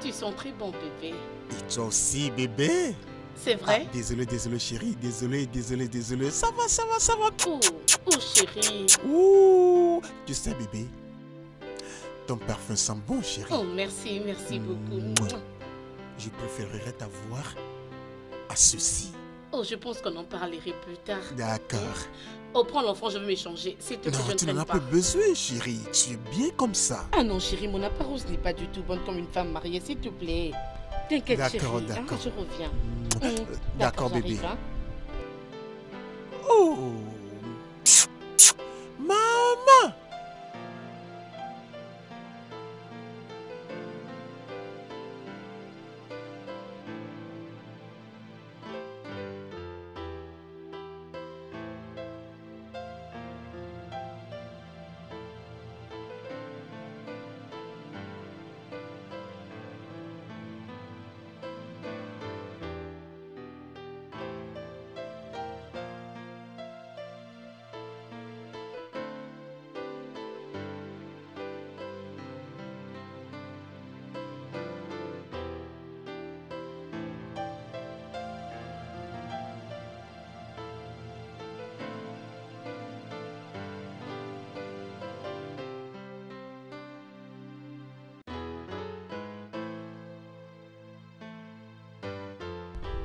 Tu sens très bon, bébé. Et toi aussi, bébé. C'est vrai? Ah, désolé, chérie. Désolé. Ça va. Oh, chérie. Ouh. Tu sais, bébé, ton parfum sent bon, chérie. Oh, merci beaucoup. Je préférerais t'avoir à ceci. Oh, je pense qu'on en parlerait plus tard. D'accord. Oh, prends l'enfant, je vais m'échanger. C'est tout. Non, tu n'en as pas besoin, chérie. Tu es bien comme ça. Ah non, chérie, mon apparence n'est pas du tout bonne comme une femme mariée, s'il te plaît. T'inquiète, chérie. D'accord. Ah, je reviens. D'accord, bébé. Hein? Oh, maman.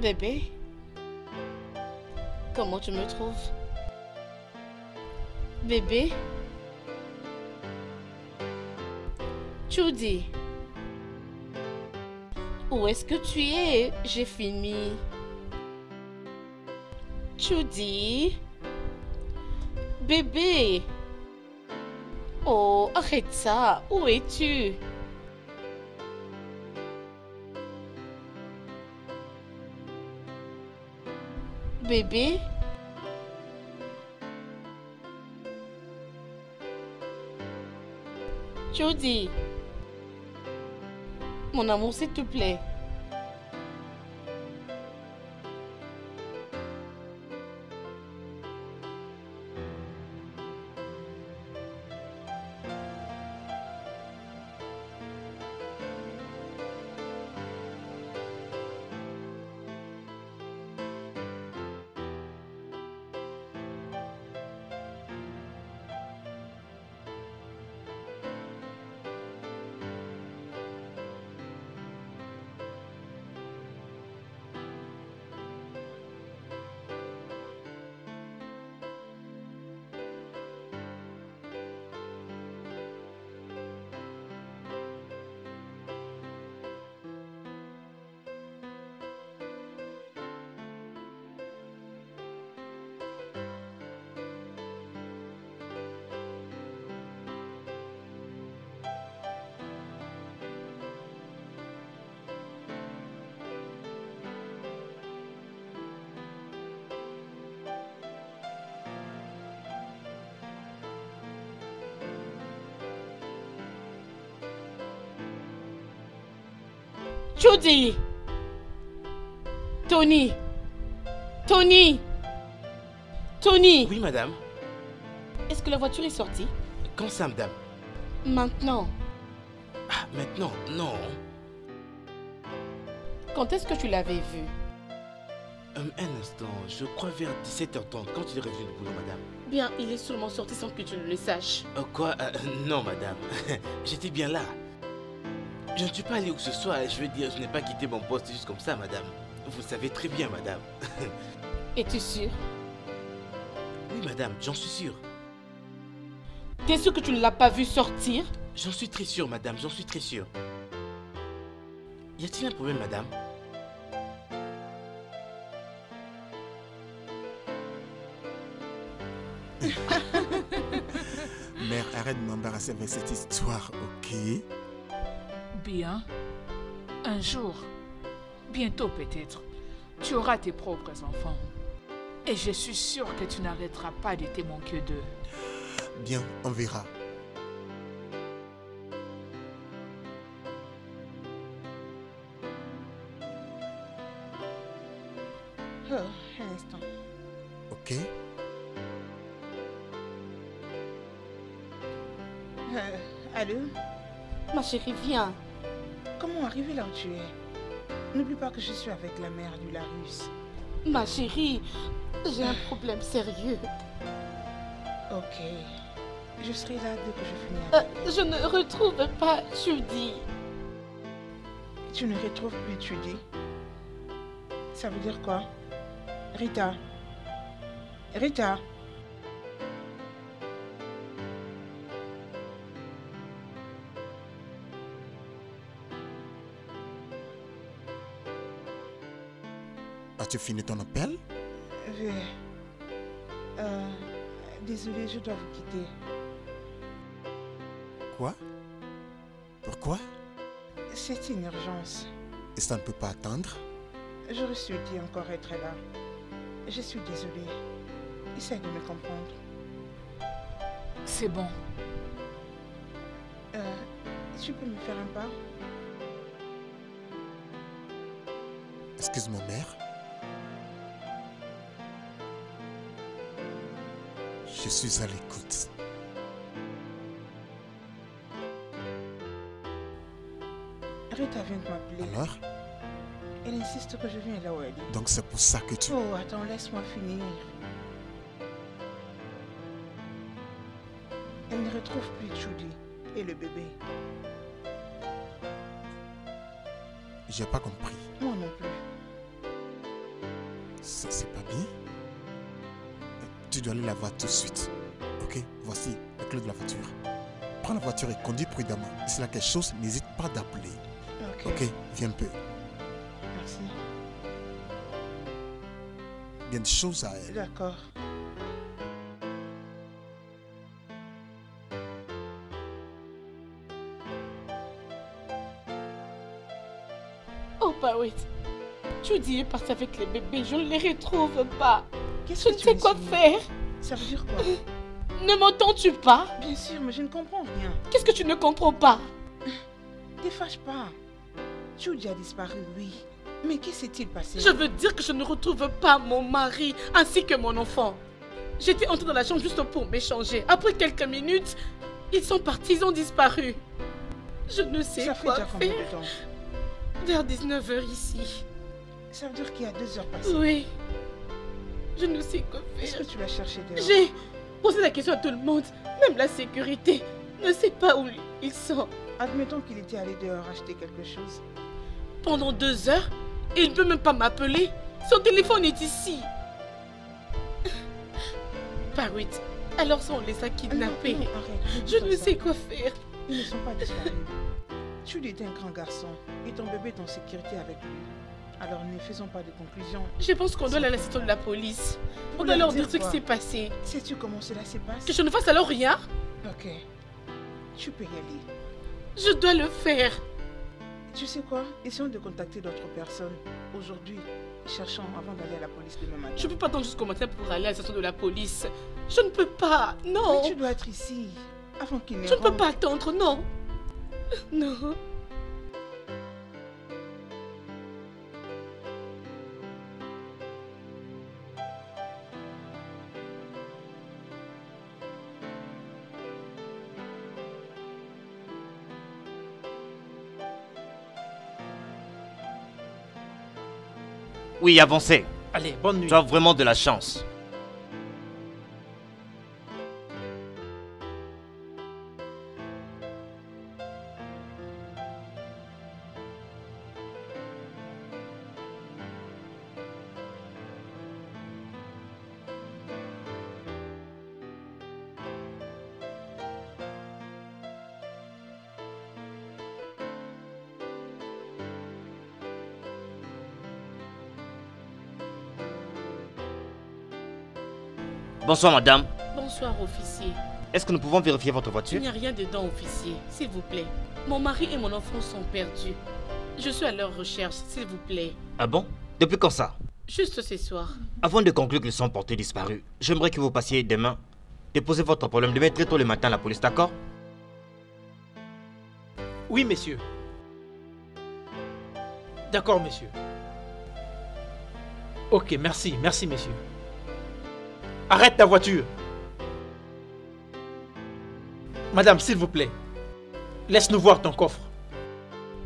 Bébé, comment tu me trouves? Bébé? Judy, où est-ce que tu es? J'ai fini. Judy? Bébé? Oh, arrête ça, où es-tu? Bébé? Judy? Mon amour, s'il te plaît. Judy! Tony! Oui, madame. Est-ce que la voiture est sortie? Quand ça, madame? Maintenant. Ah, maintenant? Non. Quand est-ce que tu l'avais vue? Un instant, je crois vers 17h30, quand il est revenu du boulot, madame. Bien, il est sûrement sorti sans que tu ne le saches. Quoi? Non, madame. J'étais bien là. Je ne suis pas allé où que ce soit, je veux dire, je n'ai pas quitté mon poste juste comme ça, madame. Vous savez très bien, madame. Es-tu sûre? Oui, madame, j'en suis sûre. T'es sûre que tu ne l'as pas vu sortir? J'en suis très sûre, madame, j'en suis très sûre. Y a-t-il un problème, madame? Mère, arrête de m'embarrasser avec cette histoire, ok? Bien, un jour, bientôt peut-être, tu auras tes propres enfants. Et je suis sûre que tu n'arrêteras pas de témoigner d'eux. Bien, on verra. Oh, un instant. Ok. Allô? Ma chérie, viens. Comment arriver là où tu es? N'oublie pas que je suis avec la mère du Larus. Ma chérie, j'ai un problème sérieux. Ok. Je serai là dès que je finis avec. Je ne retrouve pas Judy. Tu ne retrouves plus Judy? Ça veut dire quoi? Rita. Rita. As-tu fini ton appel? Oui. Désolée, je dois vous quitter. Quoi? Pourquoi? C'est une urgence. Et ça ne peut pas attendre? J'aurais su dit encore être là. Je suis désolée. Essaye de me comprendre. C'est bon. Tu peux me faire un pas? Excuse-moi, mère. Je suis à l'écoute. Rita vient de m'appeler. Alors? Elle insiste que je viens là où elle est. Donc c'est pour ça que tu... Oh, attends, laisse-moi finir. Elle ne retrouve plus Judy et le bébé. J'ai pas compris. Moi non plus. Ça, c'est pas bien. Tu dois aller la voir tout de suite. Ok, voici la clé de la voiture. Prends la voiture et conduis prudemment. Si là quelque chose, n'hésite pas d'appeler. Ok, viens un peu. Merci. Il y a des choses à elle. D'accord. Oh bah oui. Judy est partie avec les bébés, je ne les retrouve pas. Je ne sais quoi faire. Ça veut dire quoi? Ne m'entends-tu pas? Bien sûr, mais je ne comprends rien. Qu'est-ce que tu ne comprends pas? Ne fâche pas. Judy a disparu, oui. Mais qu'est-ce qui s'est-il passé? Je veux dire que je ne retrouve pas mon mari ainsi que mon enfant. J'étais entrée dans la chambre juste pour m'échanger. Après quelques minutes, ils sont partis, ils ont disparu. Je ne sais quoi faire. Ça fait déjà combien de temps? Vers 19 h ici. Ça veut dire qu'il y a 2 heures passées. Oui. Je ne sais quoi faire. Est-ce que tu vas chercher dehors? J'ai posé la question à tout le monde. Même la sécurité ne sait pas où ils sont. Admettons qu'il était allé dehors acheter quelque chose. Pendant 2 heures, il ne peut même pas m'appeler. Son téléphone est ici. Parit, alors ça on les a kidnappés. Non, arrête, je ne sais quoi faire. Ils ne sont pas disparus. Tu étais un grand garçon et ton bébé est en sécurité avec lui. Alors ne faisons pas de conclusions. Je pense qu'on doit la laisser de la police. On doit leur dire ce qui s'est passé. Sais-tu comment cela s'est passé? Que je ne fasse alors rien? Ok. Tu peux y aller. Je dois le faire. Tu sais quoi? Essayons de contacter d'autres personnes. Aujourd'hui, cherchons avant d'aller à la police demain matin. Je ne peux pas attendre jusqu'au matin pour aller à la station de la police. Je ne peux pas, non. Mais tu dois être ici avant qu'il ne rentre. Je ne peux pas attendre, non. Non. Oui, avancez. Allez, bonne nuit. Tu as vraiment de la chance. Bonsoir, madame. Bonsoir, officier. Est-ce que nous pouvons vérifier votre voiture? Il n'y a rien dedans, officier. S'il vous plaît. Mon mari et mon enfant sont perdus. Je suis à leur recherche, s'il vous plaît. Ah bon? Depuis quand ça? Juste ce soir. Avant de conclure qu'ils sont portés disparus, j'aimerais que vous passiez demain. Déposez votre problème demain très tôt le matin à la police, d'accord? Oui, messieurs. D'accord, messieurs. Ok, merci. Merci, messieurs. Arrête ta voiture. Madame, s'il vous plaît, laisse-nous voir ton coffre.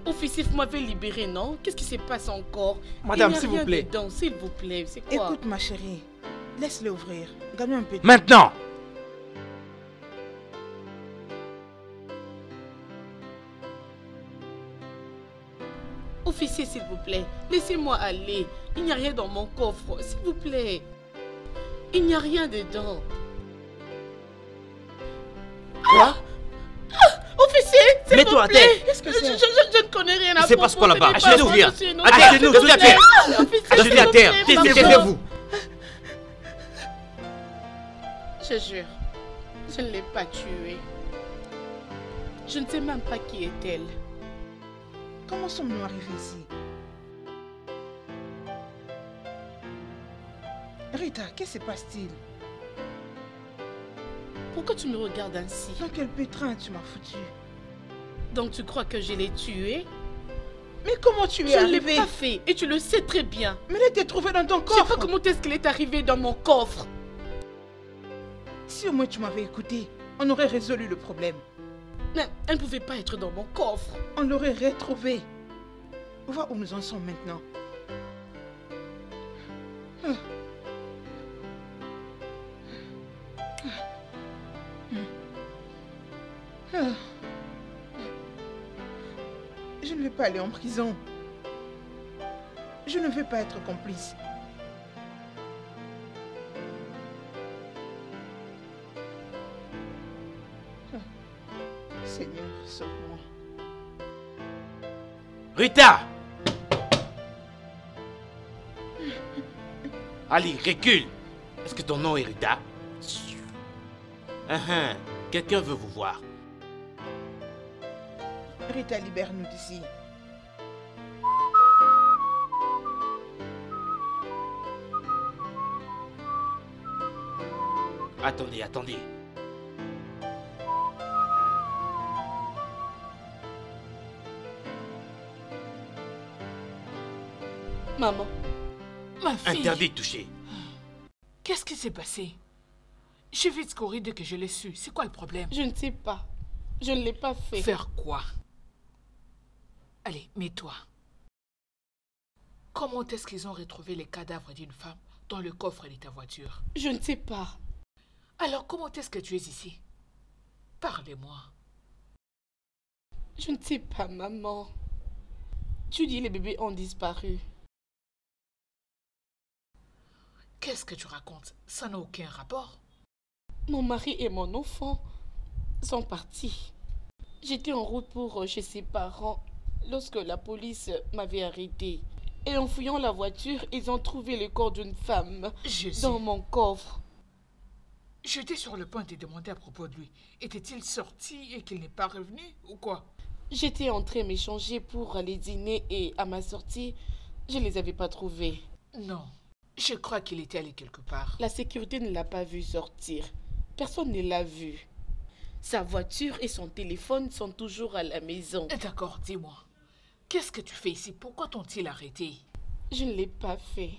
Officier, vous m'avez libéré, non? Qu'est-ce qui se passe encore? Madame, s'il vous plaît. S'il vous plaît, c'est quoi? Écoute, ma chérie, laisse-le ouvrir. Gagne un peu. Maintenant! Officier, s'il vous plaît, laissez-moi aller. Il n'y a rien dans mon coffre, s'il vous plaît. Il n'y a rien dedans. Quoi? Officier, s'il vous plaît. Qu'est-ce que c'est? Je ne connais rien à propos. C'est parce qu'on là-bas. Achetez-nous, viens. Achetez-nous, je suis à terre. Achetez-nous à terre. Taisez-vous. Je jure, je ne l'ai pas tuée. Je ne sais même pas qui est-elle. Comment sommes-nous arrivés ici? Rita, qu'est-ce qui se passe-t-il? Pourquoi tu me regardes ainsi? Dans quel pétrin tu m'as foutu? Donc tu crois que je l'ai tué? Mais comment tu es arrivée? Je ne l'ai pas fait et tu le sais très bien. Mais elle était trouvée dans ton coffre. Je ne sais pas comment est-ce qu'elle est arrivée dans mon coffre. Si au moins tu m'avais écouté, on aurait résolu le problème. Mais elle ne pouvait pas être dans mon coffre. On l'aurait retrouvée. Vois où nous en sommes maintenant. Je ne vais pas aller en prison. Je ne vais pas être complice. Seigneur, sauve-moi. Rita! Allez, recule! Est-ce que ton nom est Rita? Quelqu'un veut vous voir. Rita, libère-nous d'ici. Attendez, attendez. Maman, ma fille... Interdit de toucher. Qu'est-ce qui s'est passé? J'ai vite courir dès que je l'ai su. C'est quoi le problème? Je ne sais pas. Je ne l'ai pas fait. Faire quoi? Allez, mets-toi. Comment est-ce qu'ils ont retrouvé les cadavres d'une femme dans le coffre de ta voiture? Je ne sais pas. Alors comment est-ce que tu es ici? Parlez-moi. Je ne sais pas, maman. Tu dis les bébés ont disparu. Qu'est-ce que tu racontes? Ça n'a aucun rapport. Mon mari et mon enfant sont partis. J'étais en route pour chez ses parents lorsque la police m'avait arrêtée. Et en fouillant la voiture, ils ont trouvé le corps d'une femme dans mon coffre. J'étais sur le point de demander à propos de lui. Était-il sorti et qu'il n'est pas revenu ou quoi? J'étais en train de m'échanger pour aller dîner et à ma sortie, je ne les avais pas trouvés. Non. Je crois qu'il était allé quelque part. La sécurité ne l'a pas vu sortir. Personne ne l'a vu. Sa voiture et son téléphone sont toujours à la maison. D'accord, dis-moi. Qu'est-ce que tu fais ici? Pourquoi t'ont-ils arrêté? Je ne l'ai pas fait.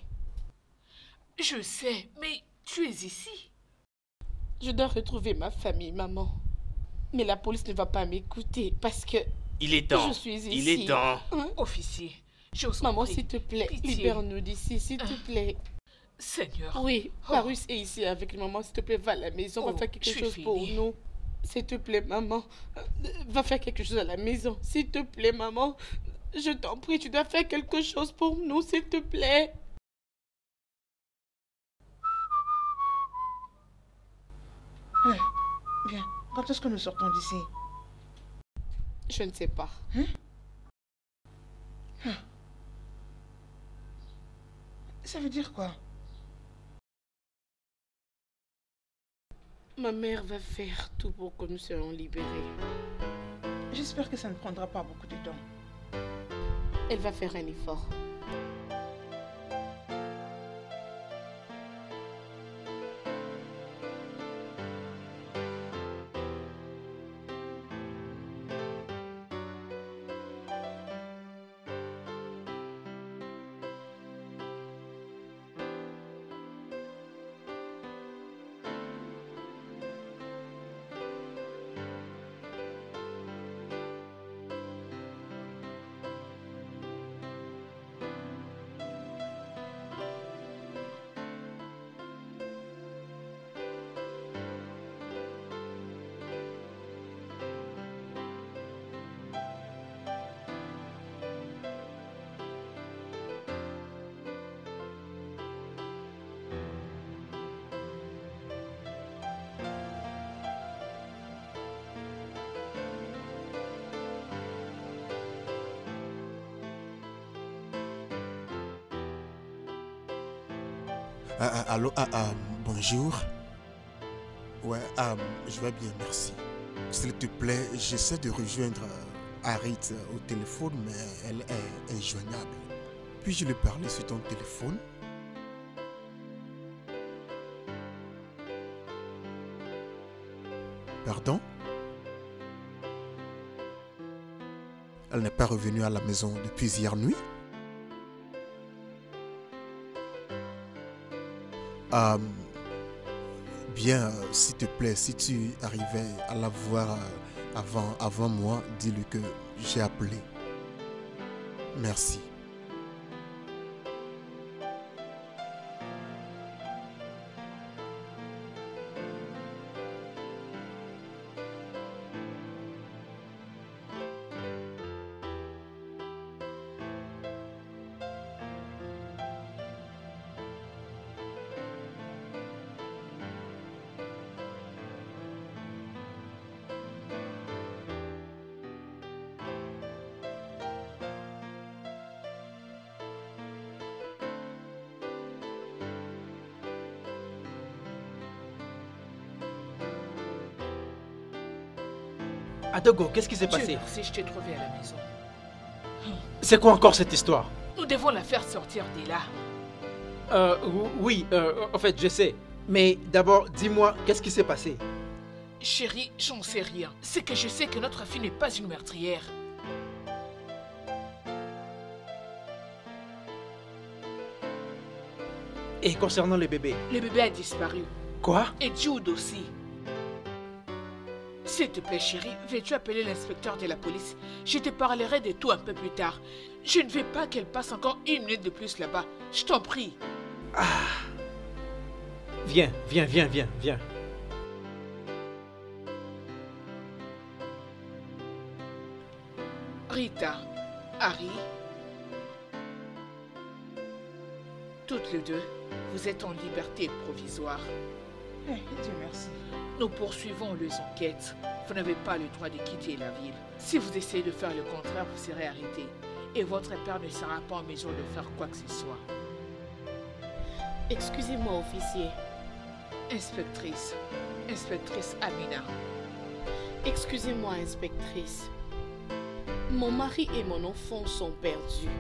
Je sais, mais tu es ici. Je dois retrouver ma famille, maman. Mais la police ne va pas m'écouter parce que... Il est temps. Je suis ici. Il est temps. Hein? Officier. Maman, s'il te plaît, libère-nous d'ici, s'il te plaît. Seigneur. Oui, Parus est ici avec maman, s'il te plaît, va à la maison, va faire quelque chose pour nous. S'il te plaît, maman, va faire quelque chose à la maison. S'il te plaît, maman, je t'en prie, tu dois faire quelque chose pour nous, s'il te plaît. Viens, quand est-ce que nous sortons d'ici? Je ne sais pas. Hein? Ça veut dire quoi? Ma mère va faire tout pour que nous soyons libérés. J'espère que ça ne prendra pas beaucoup de temps. Elle va faire un effort. Allô, bonjour. Ouais, je vais bien, merci. S'il te plaît, j'essaie de rejoindre Arit au téléphone, mais elle est injoignable. Puis-je lui parler sur ton téléphone? Pardon? Elle n'est pas revenue à la maison depuis hier nuit? Bien, s'il te plaît, si tu arrivais à la voir avant moi, dis-lui que j'ai appelé. Merci. Adogo, qu'est-ce qui s'est passé? Si je t'ai trouvé à la maison. C'est quoi encore cette histoire? Nous devons la faire sortir dès là. En fait, je sais. Mais d'abord, dis-moi, qu'est-ce qui s'est passé? Chérie, j'en sais rien. C'est que je sais que notre fille n'est pas une meurtrière. Et concernant le bébé? Le bébé a disparu. Quoi? Et Jude aussi. S'il te plaît, chérie, veux-tu appeler l'inspecteur de la police? Je te parlerai de tout un peu plus tard. Je ne veux pas qu'elle passe encore une minute de plus là-bas. Je t'en prie. Ah. Viens. Rita, Harry, toutes les deux, vous êtes en liberté provisoire. Dieu merci. Nous poursuivons les enquêtes. Vous n'avez pas le droit de quitter la ville. Si vous essayez de faire le contraire, vous serez arrêté. Et votre père ne sera pas en mesure de faire quoi que ce soit. Excusez-moi, officier. Inspectrice Amina. Excusez-moi, inspectrice. Mon mari et mon enfant sont perdus.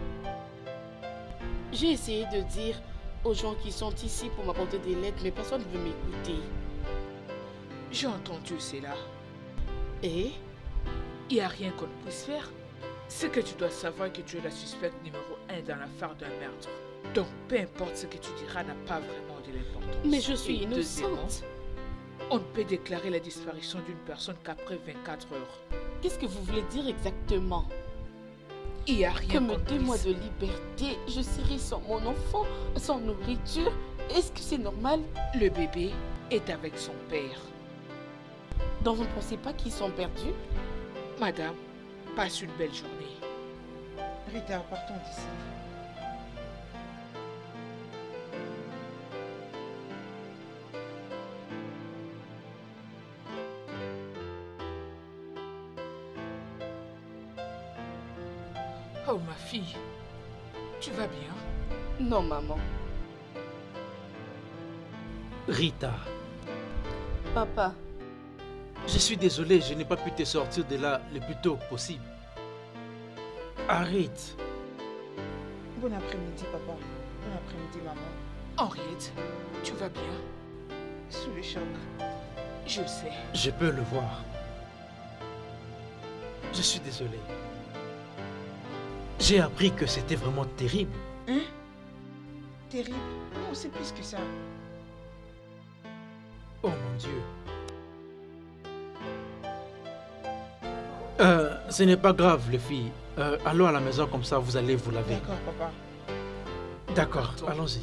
J'ai essayé de dire aux gens qui sont ici pour m'apporter des lettres, mais personne ne veut m'écouter. J'ai entendu cela. Et? Il n'y a rien qu'on puisse faire. C'est que tu dois savoir que tu es la suspecte numéro 1 dans l'affaire d'un meurtre. Donc, peu importe ce que tu diras n'a pas vraiment de l'importance. Mais je suis innocente. On ne peut déclarer la disparition d'une personne qu'après 24 heures. Qu'est-ce que vous voulez dire exactement? Il n'y a rien qu'on puisse. Que me donne-moi de liberté, je serai sans mon enfant, sans nourriture. Est-ce que c'est normal? Le bébé est avec son père. Donc vous ne pensez pas qu'ils sont perdus? Madame, passe une belle journée. Rita, partons d'ici. Oh ma fille, tu vas bien? Non maman. Rita. Papa. Je suis désolé, je n'ai pas pu te sortir de là le plus tôt possible. Arrête. Bon après-midi, papa. Bon après-midi, maman. Henriette, tu vas bien? Sous le choc. Je sais. Je peux le voir. Je suis désolé. J'ai appris que c'était vraiment terrible. Hein? Terrible? Non, c'est plus que ça. Oh mon Dieu. Ce n'est pas grave, les filles. Allons à la maison comme ça, vous allez vous laver. D'accord, papa. D'accord, allons-y.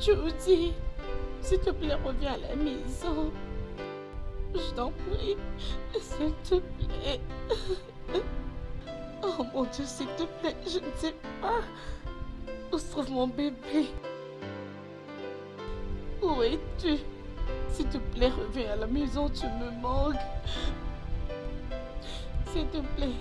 Judy, s'il te plaît, reviens à la maison. Je t'en prie, s'il te plaît. Oh mon Dieu, s'il te plaît, je ne sais pas où se trouve mon bébé. Où es-tu? S'il te plaît, reviens à la maison, tu me manques. S'il te plaît.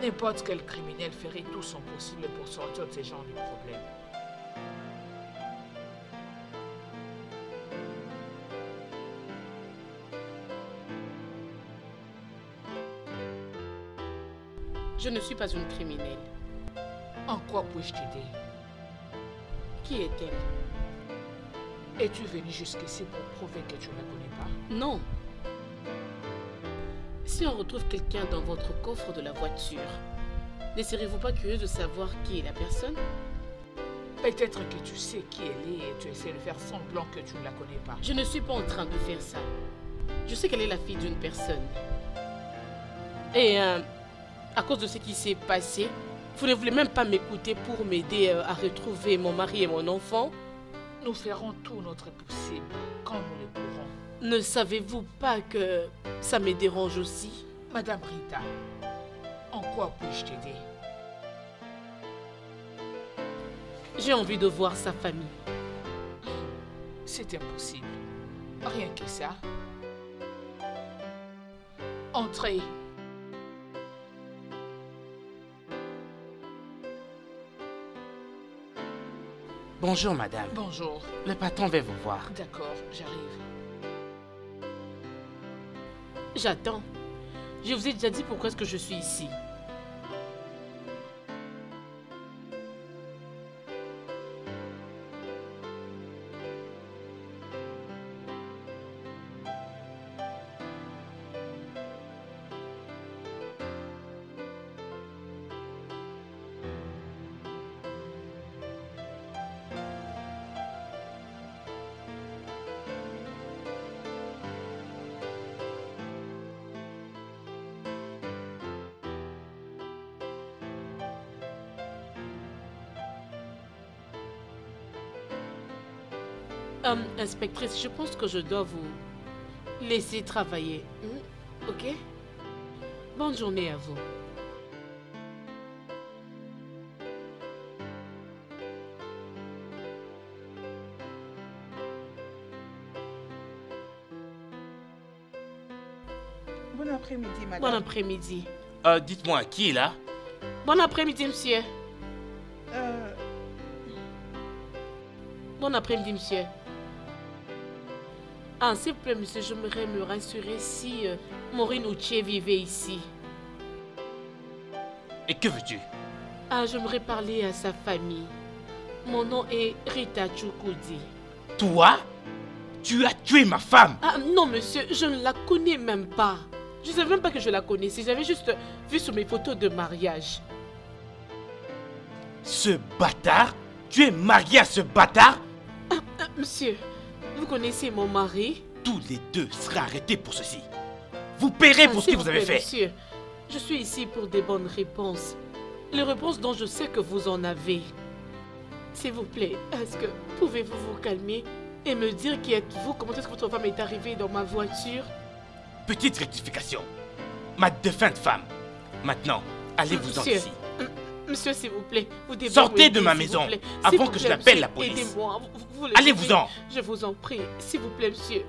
N'importe quel criminel ferait tout son possible pour sortir de ce genre de problème. Je ne suis pas une criminelle. En quoi puis-je t'aider? Qui est-elle? Es-tu venue jusqu'ici pour prouver que tu ne la connais pas? Non. Si on retrouve quelqu'un dans votre coffre de la voiture, ne serez-vous pas curieux de savoir qui est la personne? Peut-être que tu sais qui elle est et tu essaies de faire semblant que tu ne la connais pas. Je ne suis pas en train de faire ça. Je sais qu'elle est la fille d'une personne. Et à cause de ce qui s'est passé, vous ne voulez même pas m'écouter pour m'aider à retrouver mon mari et mon enfant? Nous ferons tout notre possible quand nous le pourrons. Ne savez-vous pas que ça me dérange aussi? Madame Rita, en quoi puis-je t'aider? J'ai envie de voir sa famille. C'est impossible. Rien que ça. Entrez. Bonjour, madame. Bonjour. Le patron veut vous voir. D'accord, j'arrive. J'attends. Je vous ai déjà dit pourquoi est-ce que je suis ici. Inspectrice, je pense que je dois vous laisser travailler. Ok? Bonne journée à vous. Bon après-midi, madame. Bon après-midi. Dites-moi, qui est là? Bon après-midi, monsieur. Bon après-midi, monsieur. Ah, s'il vous plaît, monsieur, j'aimerais me rassurer si Maureen Uchendu vivait ici. Et que veux-tu? Ah, j'aimerais parler à sa famille. Mon nom est Rita Chukwudi. Toi? Tu as tué ma femme? Ah, non, monsieur, je ne la connais même pas. Je ne savais même pas que je la connaissais. J'avais juste vu sur mes photos de mariage. Ce bâtard? Tu es marié à ce bâtard? Monsieur... Vous connaissez mon mari? Tous les deux seront arrêtés pour ceci. Vous paierez pour ce que vous avez fait. Monsieur, je suis ici pour des bonnes réponses. Les réponses dont je sais que vous en avez. S'il vous plaît, est-ce que pouvez-vous vous calmer et me dire qui êtes-vous? Comment est-ce que votre femme est arrivée dans ma voiture? Petite rectification. Ma défunte femme. Maintenant, allez-vous-en d'ici. Monsieur, s'il vous plaît, vous débrouillez. Sortez de ma maison avant que je l'appelle la police. Aidez-moi. Allez-vous-en. Je vous en prie, s'il vous plaît, monsieur.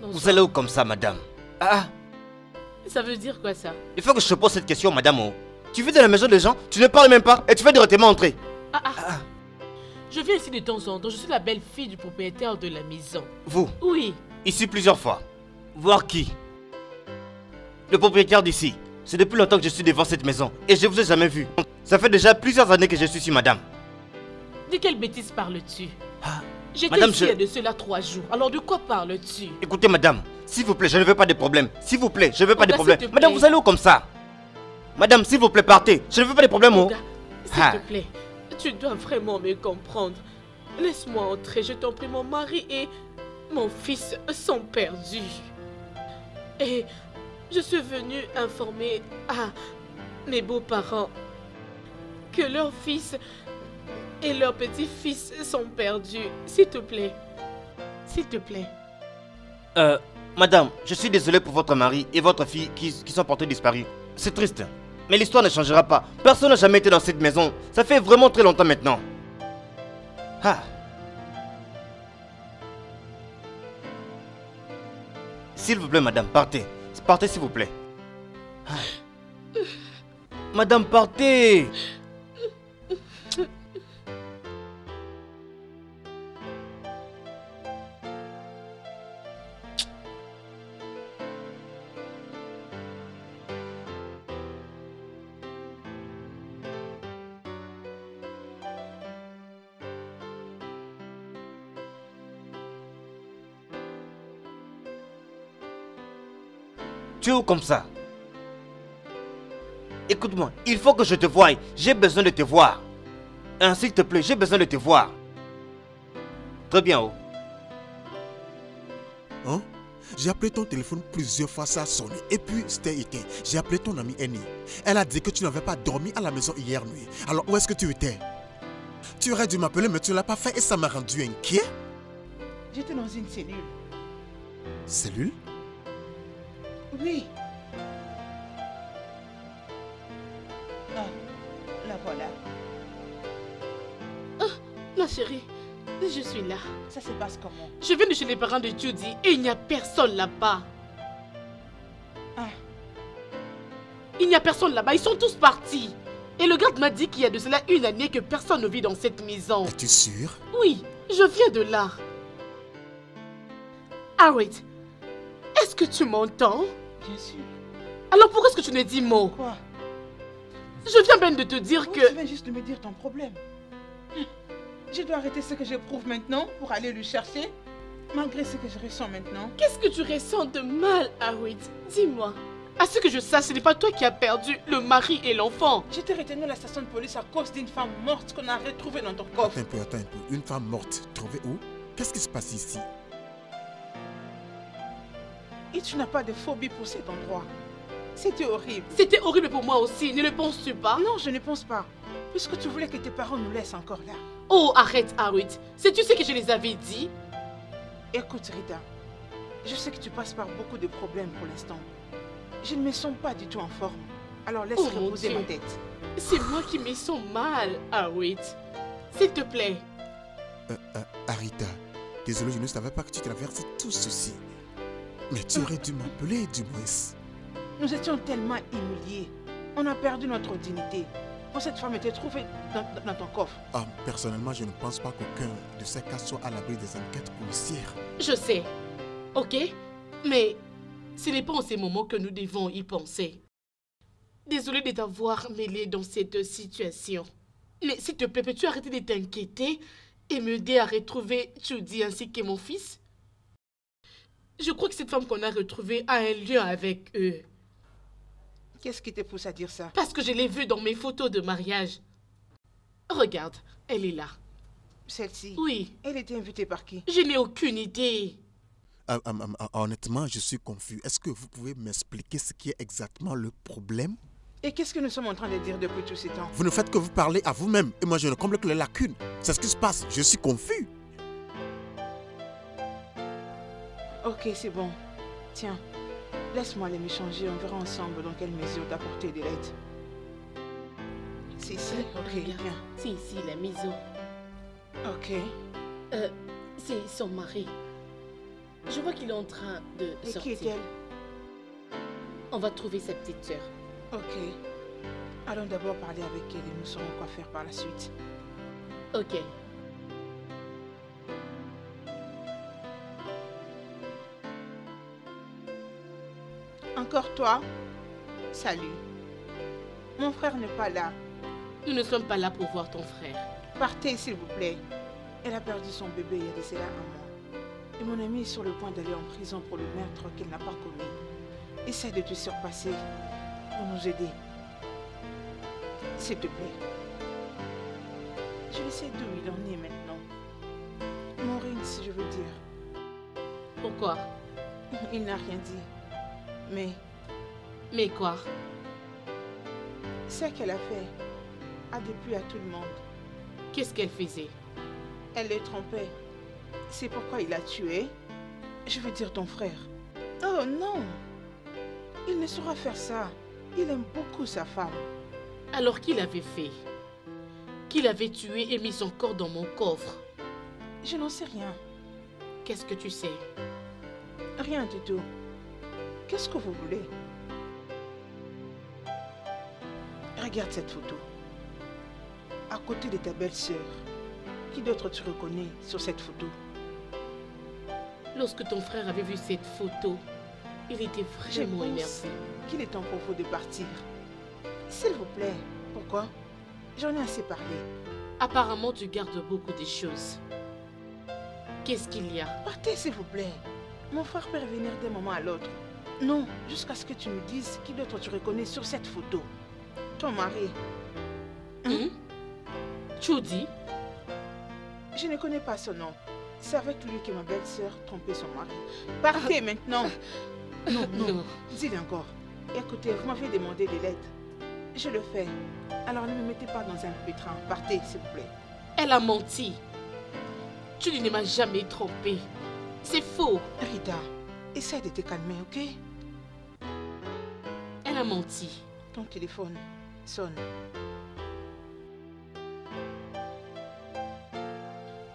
Non, vous allez où comme ça, madame? Ah. Ça veut dire quoi, ça? Il faut que je te pose cette question, madame. Oh. Tu vis dans la maison des gens, tu ne parles même pas et tu fais directement entrer. Je viens ici de temps en temps, je suis la belle fille du propriétaire de la maison. Vous? Oui. Ici plusieurs fois. Voir qui? Le propriétaire d'ici. C'est depuis longtemps que je suis devant cette maison et je ne vous ai jamais vu. Ça fait déjà plusieurs années que je suis ici, madame. De quelle bêtise parles-tu? J'étais ici il y a de cela 3 jours. Alors de quoi parles-tu? Écoutez, madame, s'il vous plaît, je ne veux pas de problème. S'il vous plaît, je ne veux pas de problème. Madame, vous allez où comme ça? Madame, s'il vous plaît, partez. Je ne veux pas de problème. S'il te plaît, tu dois vraiment me comprendre. Laisse-moi entrer, je t'en prie. Mon mari et mon fils sont perdus. Et je suis venue informer à mes beaux-parents que leur fils et leurs petits-fils sont perdus. S'il te plaît. S'il te plaît. Madame, je suis désolée pour votre mari et votre fille qui sont portés disparus. C'est triste, mais l'histoire ne changera pas. Personne n'a jamais été dans cette maison. Ça fait vraiment très longtemps maintenant. S'il vous plaît, madame, partez. Partez, s'il vous plaît. Madame, partez. Tu es où comme ça? Écoute-moi, il faut que je te voie. J'ai besoin de te voir. S'il te plaît, j'ai besoin de te voir. Très bien, J'ai appelé ton téléphone plusieurs fois, ça a sonné. Et puis, c'était éteint. J'ai appelé ton amie Annie. Elle a dit que tu n'avais pas dormi à la maison hier nuit. Alors, où est-ce que tu étais? Tu aurais dû m'appeler, mais tu ne l'as pas fait et ça m'a rendu inquiet. J'étais dans une cellule. Cellule? Oui. Ah, la voilà. Ma chérie, je suis là. Ça se passe comment? Je viens de chez les parents de Judy et il n'y a personne là-bas. Il n'y a personne là-bas, ils sont tous partis. Et le garde m'a dit qu'il y a de cela 1 année que personne ne vit dans cette maison. Es-tu sûre? Oui, je viens de là. Arit, est-ce que tu m'entends? Bien sûr. Alors pourquoi est-ce que tu ne dis mot? Quoi? Je viens même de te dire que... Tu viens juste de me dire ton problème. Je dois arrêter ce que j'éprouve maintenant pour aller le chercher, malgré ce que je ressens maintenant. Qu'est-ce que tu ressens de mal, Arit? Dis-moi. À ce que je sache, ce n'est pas toi qui as perdu le mari et l'enfant. J'étais retenu à la station de police à cause d'une femme morte qu'on a retrouvée dans ton coffre. Attends un peu. Une femme morte, trouvée où? Qu'est-ce qui se passe ici? Et tu n'as pas de phobie pour cet endroit. C'était horrible. C'était horrible pour moi aussi, ne le penses-tu pas? Non, je ne pense pas. Puisque tu voulais que tes parents nous laissent encore là. Oh, arrête, Arit. Sais-tu ce que je les avais dit? Écoute, Rita, je sais que tu passes par beaucoup de problèmes pour l'instant. Je ne me sens pas du tout en forme. Alors laisse reposer ma tête. C'est moi qui me sens mal, Arit. S'il te plaît. Rita, désolé, je ne savais pas que tu traversais tout ceci. Mais tu aurais dû m'appeler, du moins. Nous étions tellement humiliés. On a perdu notre dignité. Quand cette femme était trouvée dans ton coffre. Personnellement, je ne pense pas qu'aucun de ces cas soit à l'abri des enquêtes policières. Je sais. Ok? Mais ce n'est pas en ces moments que nous devons y penser. Désolée de t'avoir mêlée dans cette situation. Mais s'il te plaît, peux-tu arrêter de t'inquiéter et m'aider à retrouver Judy ainsi que mon fils? Je crois que cette femme qu'on a retrouvée a un lien avec eux. Qu'est-ce qui te pousse à dire ça? Parce que je l'ai vue dans mes photos de mariage. Regarde, elle est là. Celle-ci? Oui. Elle était invitée par qui? Je n'ai aucune idée. Honnêtement, je suis confus. Est-ce que vous pouvez m'expliquer ce qui est exactement le problème? Et qu'est-ce que nous sommes en train de dire depuis tout ce temps? Vous ne faites que vous parler à vous-même et moi je ne comble que les lacunes. C'est ce qui se passe. Je suis confus. Ok, c'est bon. Tiens, laisse-moi aller m'échanger. On verra ensemble dans quelle mesure t'apporter de l'aide. C'est ici? Ok, bien. C'est ici, la maison. Ok. C'est son mari. Je vois qu'il est en train de sortir. Qui est-elle? On va trouver sa petite sœur. Ok. Allons d'abord parler avec elle et nous saurons quoi faire par la suite. Ok. Encore toi? Salut. Mon frère n'est pas là. Nous ne sommes pas là pour voir ton frère. Partez, s'il vous plaît. Elle a perdu son bébé il y a de cela un mois. Et mon amie est sur le point d'aller en prison pour le meurtre qu'elle n'a pas commis. Essaie de te surpasser pour nous aider. S'il te plaît. Je sais d'où il en est maintenant. Maureen, si je veux dire. Pourquoi? Il n'a rien dit. Mais... Mais quoi? Ce qu'elle a fait a déplu à tout le monde. Qu'est-ce qu'elle faisait? Elle le trompait. C'est pourquoi il l'a tué. Je veux dire ton frère. Oh non! Il ne saura faire ça. Il aime beaucoup sa femme. Alors qu'il avait fait? Qu'il avait tué et mis son corps dans mon coffre? Je n'en sais rien. Qu'est-ce que tu sais? Rien du tout. Qu'est-ce que vous voulez? Regarde cette photo. À côté de ta belle-sœur. Qui d'autre tu reconnais sur cette photo? Lorsque ton frère avait vu cette photo, il était vraiment énervé. Qu'il est temps pour vous de partir. S'il vous plaît. Pourquoi? J'en ai assez parlé. Apparemment, tu gardes beaucoup de choses. Qu'est-ce qu'il y a? Partez, s'il vous plaît. Mon frère peut revenir d'un moment à l'autre. Non, jusqu'à ce que tu me dises qui d'autre tu reconnais sur cette photo. Ton mari. Judy? Je ne connais pas son nom. C'est avec lui que ma belle-sœur trompait son mari. Partez maintenant. Non, non. Dis-le encore. Écoutez, vous m'avez demandé des lettres. Je le fais. Alors ne me mettez pas dans un pétrin. Partez, s'il vous plaît. Elle a menti. Judy ne m'a jamais trompée. C'est faux. Rita, essaie de te calmer, ok? Elle a menti. Ton téléphone sonne.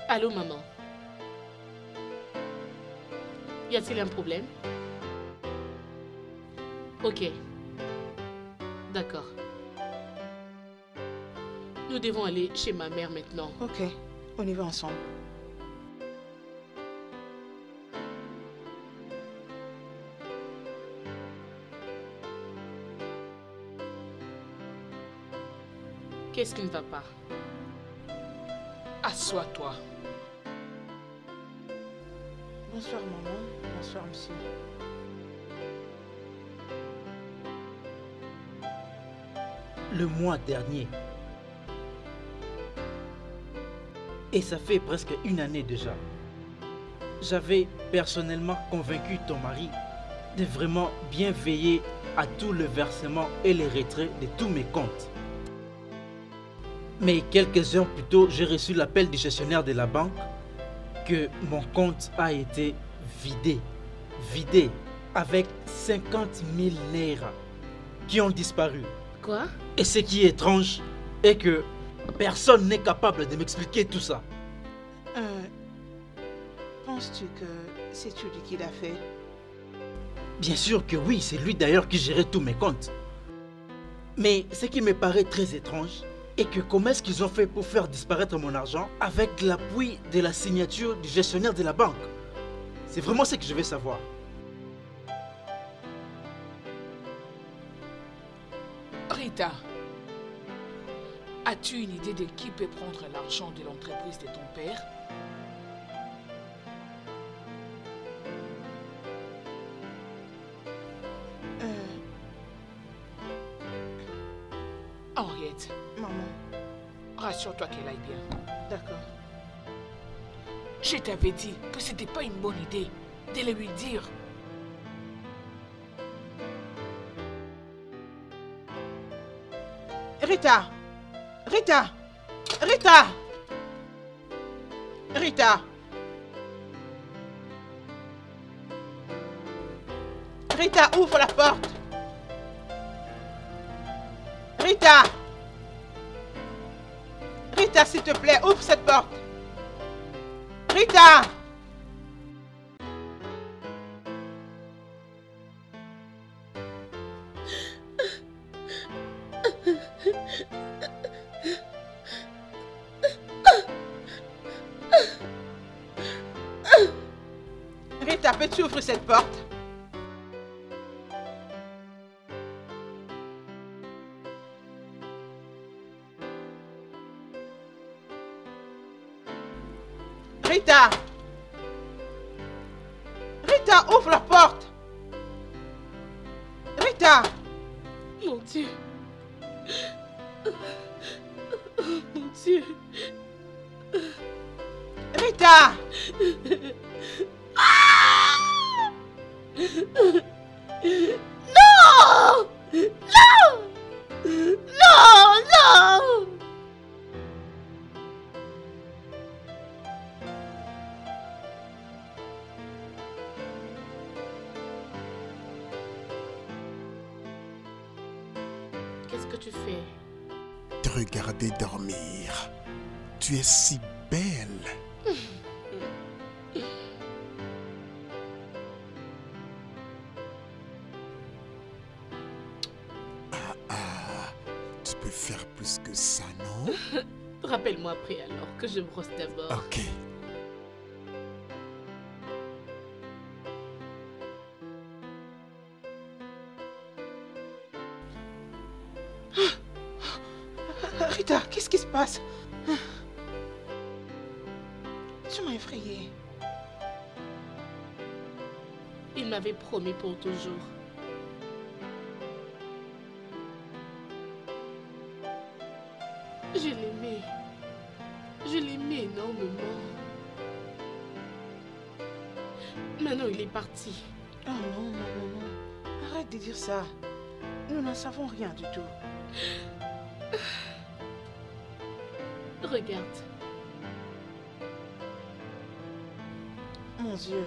Allô, maman. Y a-t-il un problème? Ok. D'accord. Nous devons aller chez ma mère maintenant. Ok. On y va ensemble. Qu'est-ce qui ne va pas? Assois-toi. Bonsoir maman, bonsoir monsieur. Le mois dernier. Et ça fait presque une année déjà. J'avais personnellement convaincu ton mari de vraiment bien veiller à tout le versement et le retrait de tous mes comptes. Mais quelques heures plus tôt, j'ai reçu l'appel du gestionnaire de la banque que mon compte a été vidé. Vidé avec 50 000 naira qui ont disparu. Quoi? Et ce qui est étrange est que personne n'est capable de m'expliquer tout ça. Penses-tu que c'est Judy qui l'a fait? Bien sûr que oui, c'est lui d'ailleurs qui gérait tous mes comptes. Mais ce qui me paraît très étrange... Et que comment est-ce qu'ils ont fait pour faire disparaître mon argent avec l'appui de la signature du gestionnaire de la banque? C'est vraiment ce que je veux savoir. Rita, as-tu une idée de qui peut prendre l'argent de l'entreprise de ton père? Henriette. Maman. Rassure-toi qu'elle aille bien. D'accord. Je t'avais dit que c'était pas une bonne idée de lui dire. Rita! Rita! Rita! Rita! Rita, ouvre la porte! Rita! Rita, s'il te plaît, ouvre cette porte! Rita! Rita, peux-tu ouvrir cette porte? Rita! Rita, ouvre la porte! Rita! Mon Dieu! Mon Dieu! Rita! Ah! Non! Non! Non! Non! Qu'est-ce que tu fais? Te regarder dormir. Tu es si belle. Tu peux faire plus que ça, non? Rappelle-moi après alors que je brosse d'abord. Ok. Rita, qu'est-ce qui se passe? Tu m'as effrayée. Il m'avait promis pour toujours. Je l'aimais. Je l'aimais énormément. Maintenant, il est parti. Oh non, non, non, non. Arrête de dire ça. Nous n'en savons rien du tout. Regarde. Mon Dieu.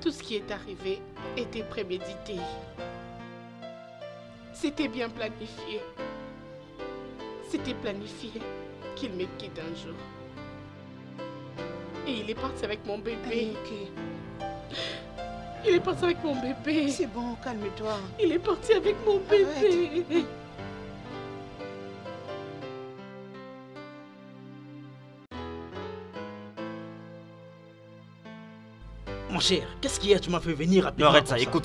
Tout ce qui est arrivé était prémédité. C'était bien planifié. C'était planifié qu'il me quitte un jour. Et il est parti avec mon bébé. Il est parti avec mon bébé. C'est bon, calme-toi. Il est parti avec mon bébé. Arrête. Mon cher, qu'est-ce qu'il y a? Tu m'as fait venir rapidement. Non, arrête ça. Écoute.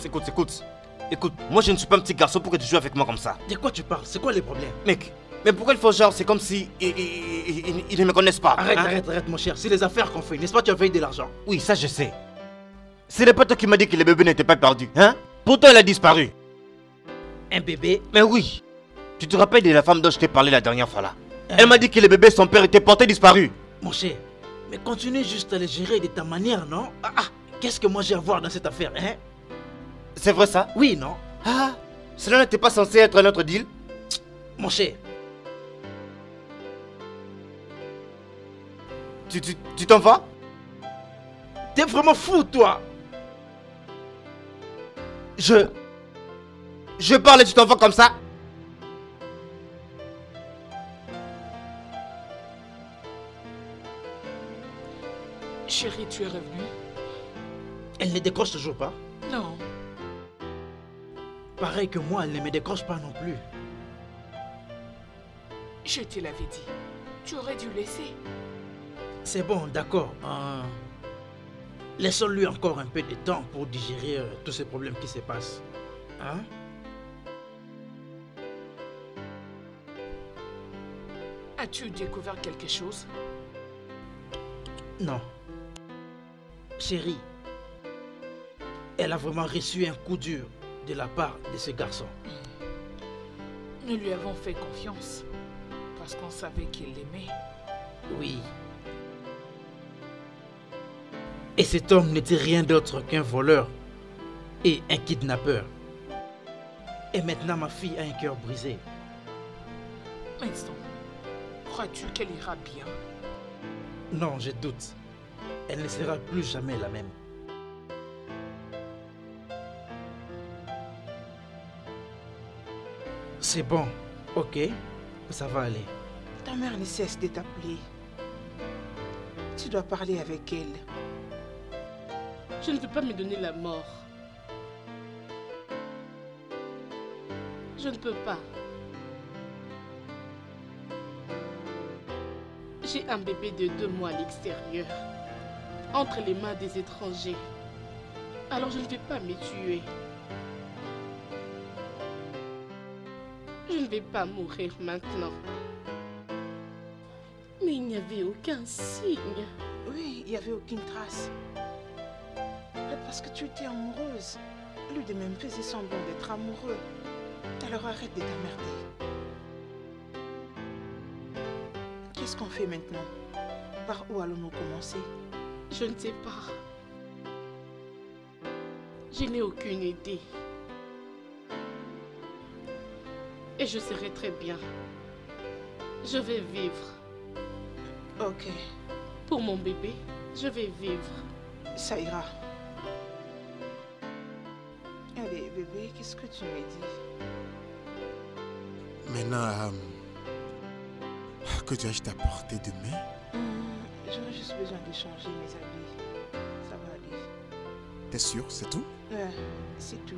Moi, je ne suis pas un petit garçon pour que tu joues avec moi comme ça. De quoi tu parles? C'est quoi le problème? Mec. Mais pourquoi il faut genre, c'est comme si ils ne me connaissent pas. Arrête mon cher, c'est les affaires qu'on fait, n'est-ce pas? Tu as veillé de l'argent. Oui, ça je sais. C'est le pote qui m'a dit que le bébé n'était pas perdu, hein? Pourtant il a disparu. Un bébé? Mais oui. Tu te rappelles de la femme dont je t'ai parlé la dernière fois là? Elle m'a dit que le bébé, son père était porté disparu. Mon cher, mais continue juste à le gérer de ta manière, non? Qu'est-ce que moi j'ai à voir dans cette affaire, hein? C'est vrai ça? Oui, non? Cela n'était pas censé être notre deal? Mon cher. Tu t'en vas? T'es vraiment fou, toi! Je parle et tu t'en vas comme ça? Chérie, tu es revenue? Elle ne décroche toujours pas? Non. Pareil que moi, elle ne me décroche pas non plus. Je te l'avais dit. Tu aurais dû laisser. C'est bon, d'accord. Laissons-lui encore un peu de temps pour digérer tous ces problèmes qui se passent. Hein? As-tu découvert quelque chose? Non. Chérie, elle a vraiment reçu un coup dur de la part de ce garçon. Nous lui avons fait confiance parce qu'on savait qu'il l'aimait. Oui. Et cet homme n'était rien d'autre qu'un voleur et un kidnappeur. Et maintenant, ma fille a un cœur brisé. Winston, crois-tu qu'elle ira bien? Non, je doute. Elle ne sera plus jamais la même. C'est bon, ok, ça va aller. Ta mère ne cesse de t'appeler. Tu dois parler avec elle. Je ne veux pas me donner la mort. Je ne peux pas. J'ai un bébé de 2 mois à l'extérieur, entre les mains des étrangers. Alors je ne vais pas me tuer. Je ne vais pas mourir maintenant. Mais il n'y avait aucun signe. Oui, il n'y avait aucune trace. Parce que tu étais amoureuse. Lui de même faisait semblant d'être amoureux. Alors arrête de t'emmerder. Qu'est-ce qu'on fait maintenant? Par où allons-nous commencer? Je ne sais pas. Je n'ai aucune idée. Et je serai très bien. Je vais vivre. Ok. Pour mon bébé, je vais vivre. Ça ira. Allez, bébé, qu'est-ce que tu me dis? Maintenant, que dois-je t'apporter demain? J'aurais juste besoin de changer mes habits. Ça va aller. T'es sûre, c'est tout? Ouais, c'est tout.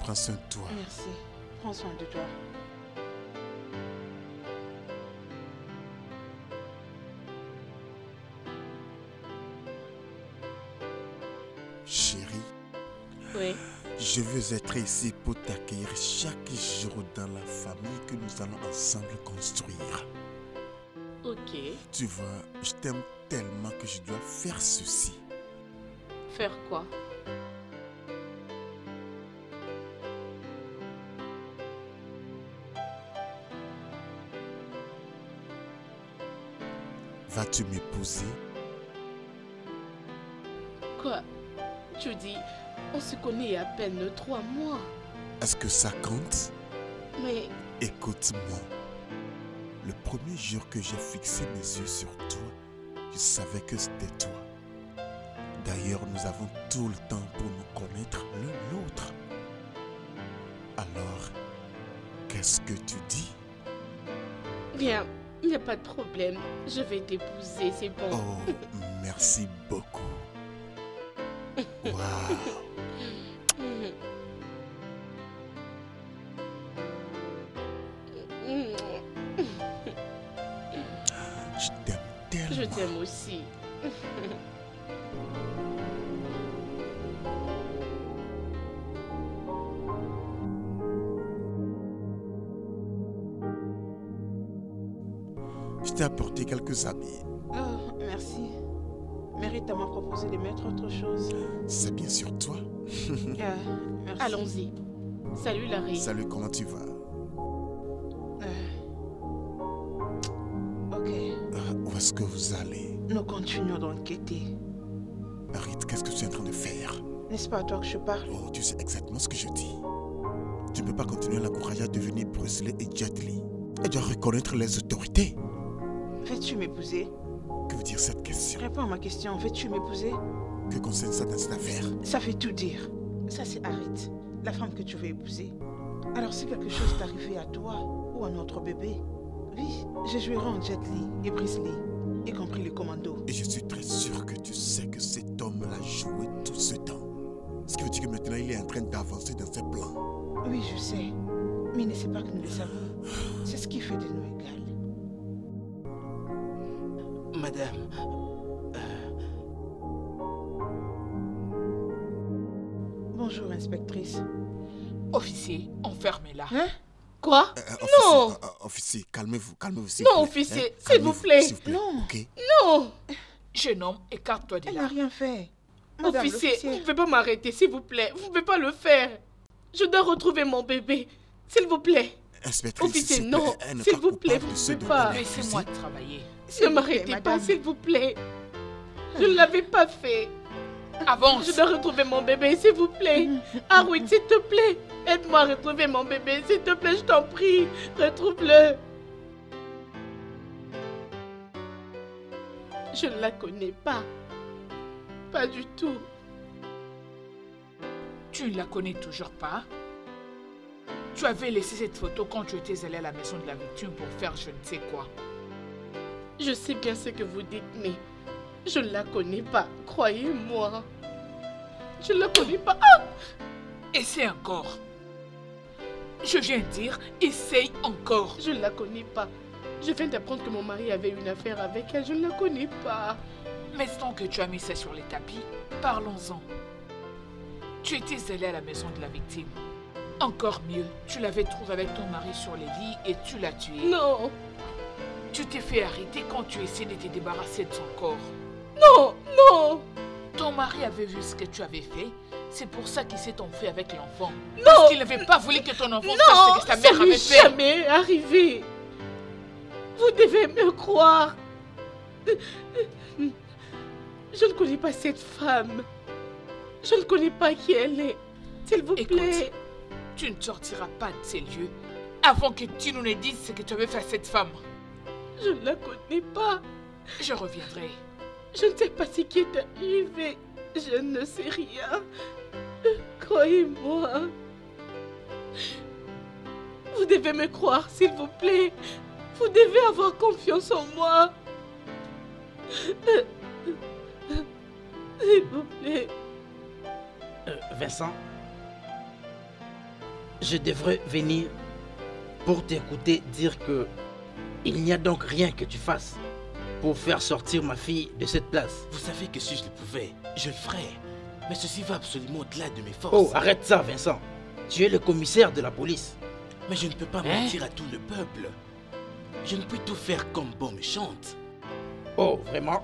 Prends soin de toi. Merci. Prends soin de toi. Chérie. Oui. Je veux être ici pour t'accueillir chaque jour dans la famille que nous allons ensemble construire. Ok. Tu vois, je t'aime tellement que je dois faire ceci. Faire quoi? Vas-tu m'épouser? Quoi? Tu dis, on se connaît à peine 3 mois. Est-ce que ça compte? Mais... Écoute-moi. Le premier jour que j'ai fixé mes yeux sur toi, je savais que c'était toi. D'ailleurs, nous avons tout le temps pour nous connaître l'un l'autre. Alors, qu'est-ce que tu dis? Bien. Il n'y a pas de problème. Je vais t'épouser, c'est bon. Oh, merci beaucoup. Waouh. Je t'aime tellement. Je t'aime aussi. Je t'ai apporté quelques habits. Oh, merci. Merit m'a proposé de mettre autre chose. C'est bien sur toi. Merci. Allons-y. Salut Larry. Salut, comment tu vas? Ok. Où est-ce que vous allez? Nous continuons d'enquêter. Arit, qu'est-ce que tu es en train de faire? N'est-ce pas à toi que je parle? Oh, tu sais exactement ce que je dis. Tu ne peux pas continuer à l'encourager à devenir Bruce Lee et Jet Li. Elle doit reconnaître les autorités. Veux-tu m'épouser? Que veut dire cette question? Réponds à ma question. Veux-tu m'épouser? Que concerne ça dans cette affaire? Ça fait tout dire. Ça, c'est Arit, la femme que tu veux épouser. Alors, si quelque chose t'arrivait à toi ou à notre bébé, oui, je jouerai en Jet Li et Bruce Lee, y compris les commandos. Et je suis très sûr que tu sais que cet homme l'a joué tout ce temps. Ce qui veut dire que maintenant, il est en train d'avancer dans ses plans. Oui, je sais. Mais ne sais pas que nous le savons. C'est ce qui fait de nous égal. Madame, Bonjour, inspectrice. Officier, enfermez-la. Hein? Quoi? Non! Officier, calmez-vous, s'il vous plaît. Non, officier, s'il vous plaît. Non. Okay. Non! Jeune homme, écarte-toi de là. Elle n'a rien fait. Madame, officier, vous ne pouvez pas m'arrêter, s'il vous plaît. Vous ne pouvez pas le faire. Je dois retrouver mon bébé. S'il vous plaît. Officier, non. S'il vous plaît, vous ne pouvez pas. Laissez-moi travailler. Ne m'arrêtez pas, s'il vous plaît. Je ne l'avais pas fait. Avance. Je dois retrouver mon bébé, s'il vous plaît. Arit, s'il te plaît. Aide-moi à retrouver mon bébé, s'il te plaît, je t'en prie. Retrouve-le. Je ne la connais pas. Pas du tout. Tu ne la connais toujours pas? Tu avais laissé cette photo quand tu étais allé à la maison de la victime pour faire je ne sais quoi. Je sais bien ce que vous dites, mais je ne la connais pas, croyez-moi. Je ne le connais pas. Essaye encore. Je viens de dire, essaye encore. Je ne la connais pas. Je viens d'apprendre que mon mari avait une affaire avec elle. Je ne la connais pas. Maintenant que tu as mis ça sur les tapis, parlons-en. Tu étais allée à la maison de la victime. Encore mieux, tu l'avais trouvée avec ton mari sur les lits et tu l'as tuée. Non. Tu t'es fait arrêter quand tu essayais de te débarrasser de son corps. Non, non. Ton mari avait vu ce que tu avais fait. C'est pour ça qu'il s'est enfui avec l'enfant. Non. Parce qu'il n'avait pas voulu que ton enfant sache ce que sa mère avait fait. Non, ça n'est jamais arrivé. Vous devez me croire. Je ne connais pas cette femme. Je ne connais pas qui elle est. S'il vous plaît. Tu ne sortiras pas de ces lieux avant que tu nous ne dises ce que tu avais fait à cette femme. Je ne la connais pas. Je reviendrai. Je ne sais pas ce qui est arrivé. Je ne sais rien. Croyez-moi. Vous devez me croire, s'il vous plaît. Vous devez avoir confiance en moi. S'il vous plaît. Vincent, je devrais venir pour t'écouter dire que il n'y a donc rien que tu fasses pour faire sortir ma fille de cette place. Vous savez que si je le pouvais, je le ferais. Mais ceci va absolument au-delà de mes forces. Oh, arrête ça, Vincent. Tu es le commissaire de la police. Mais je ne peux pas mentir à tout le peuple. Je ne peux tout faire comme bon me chante. Oh, vraiment?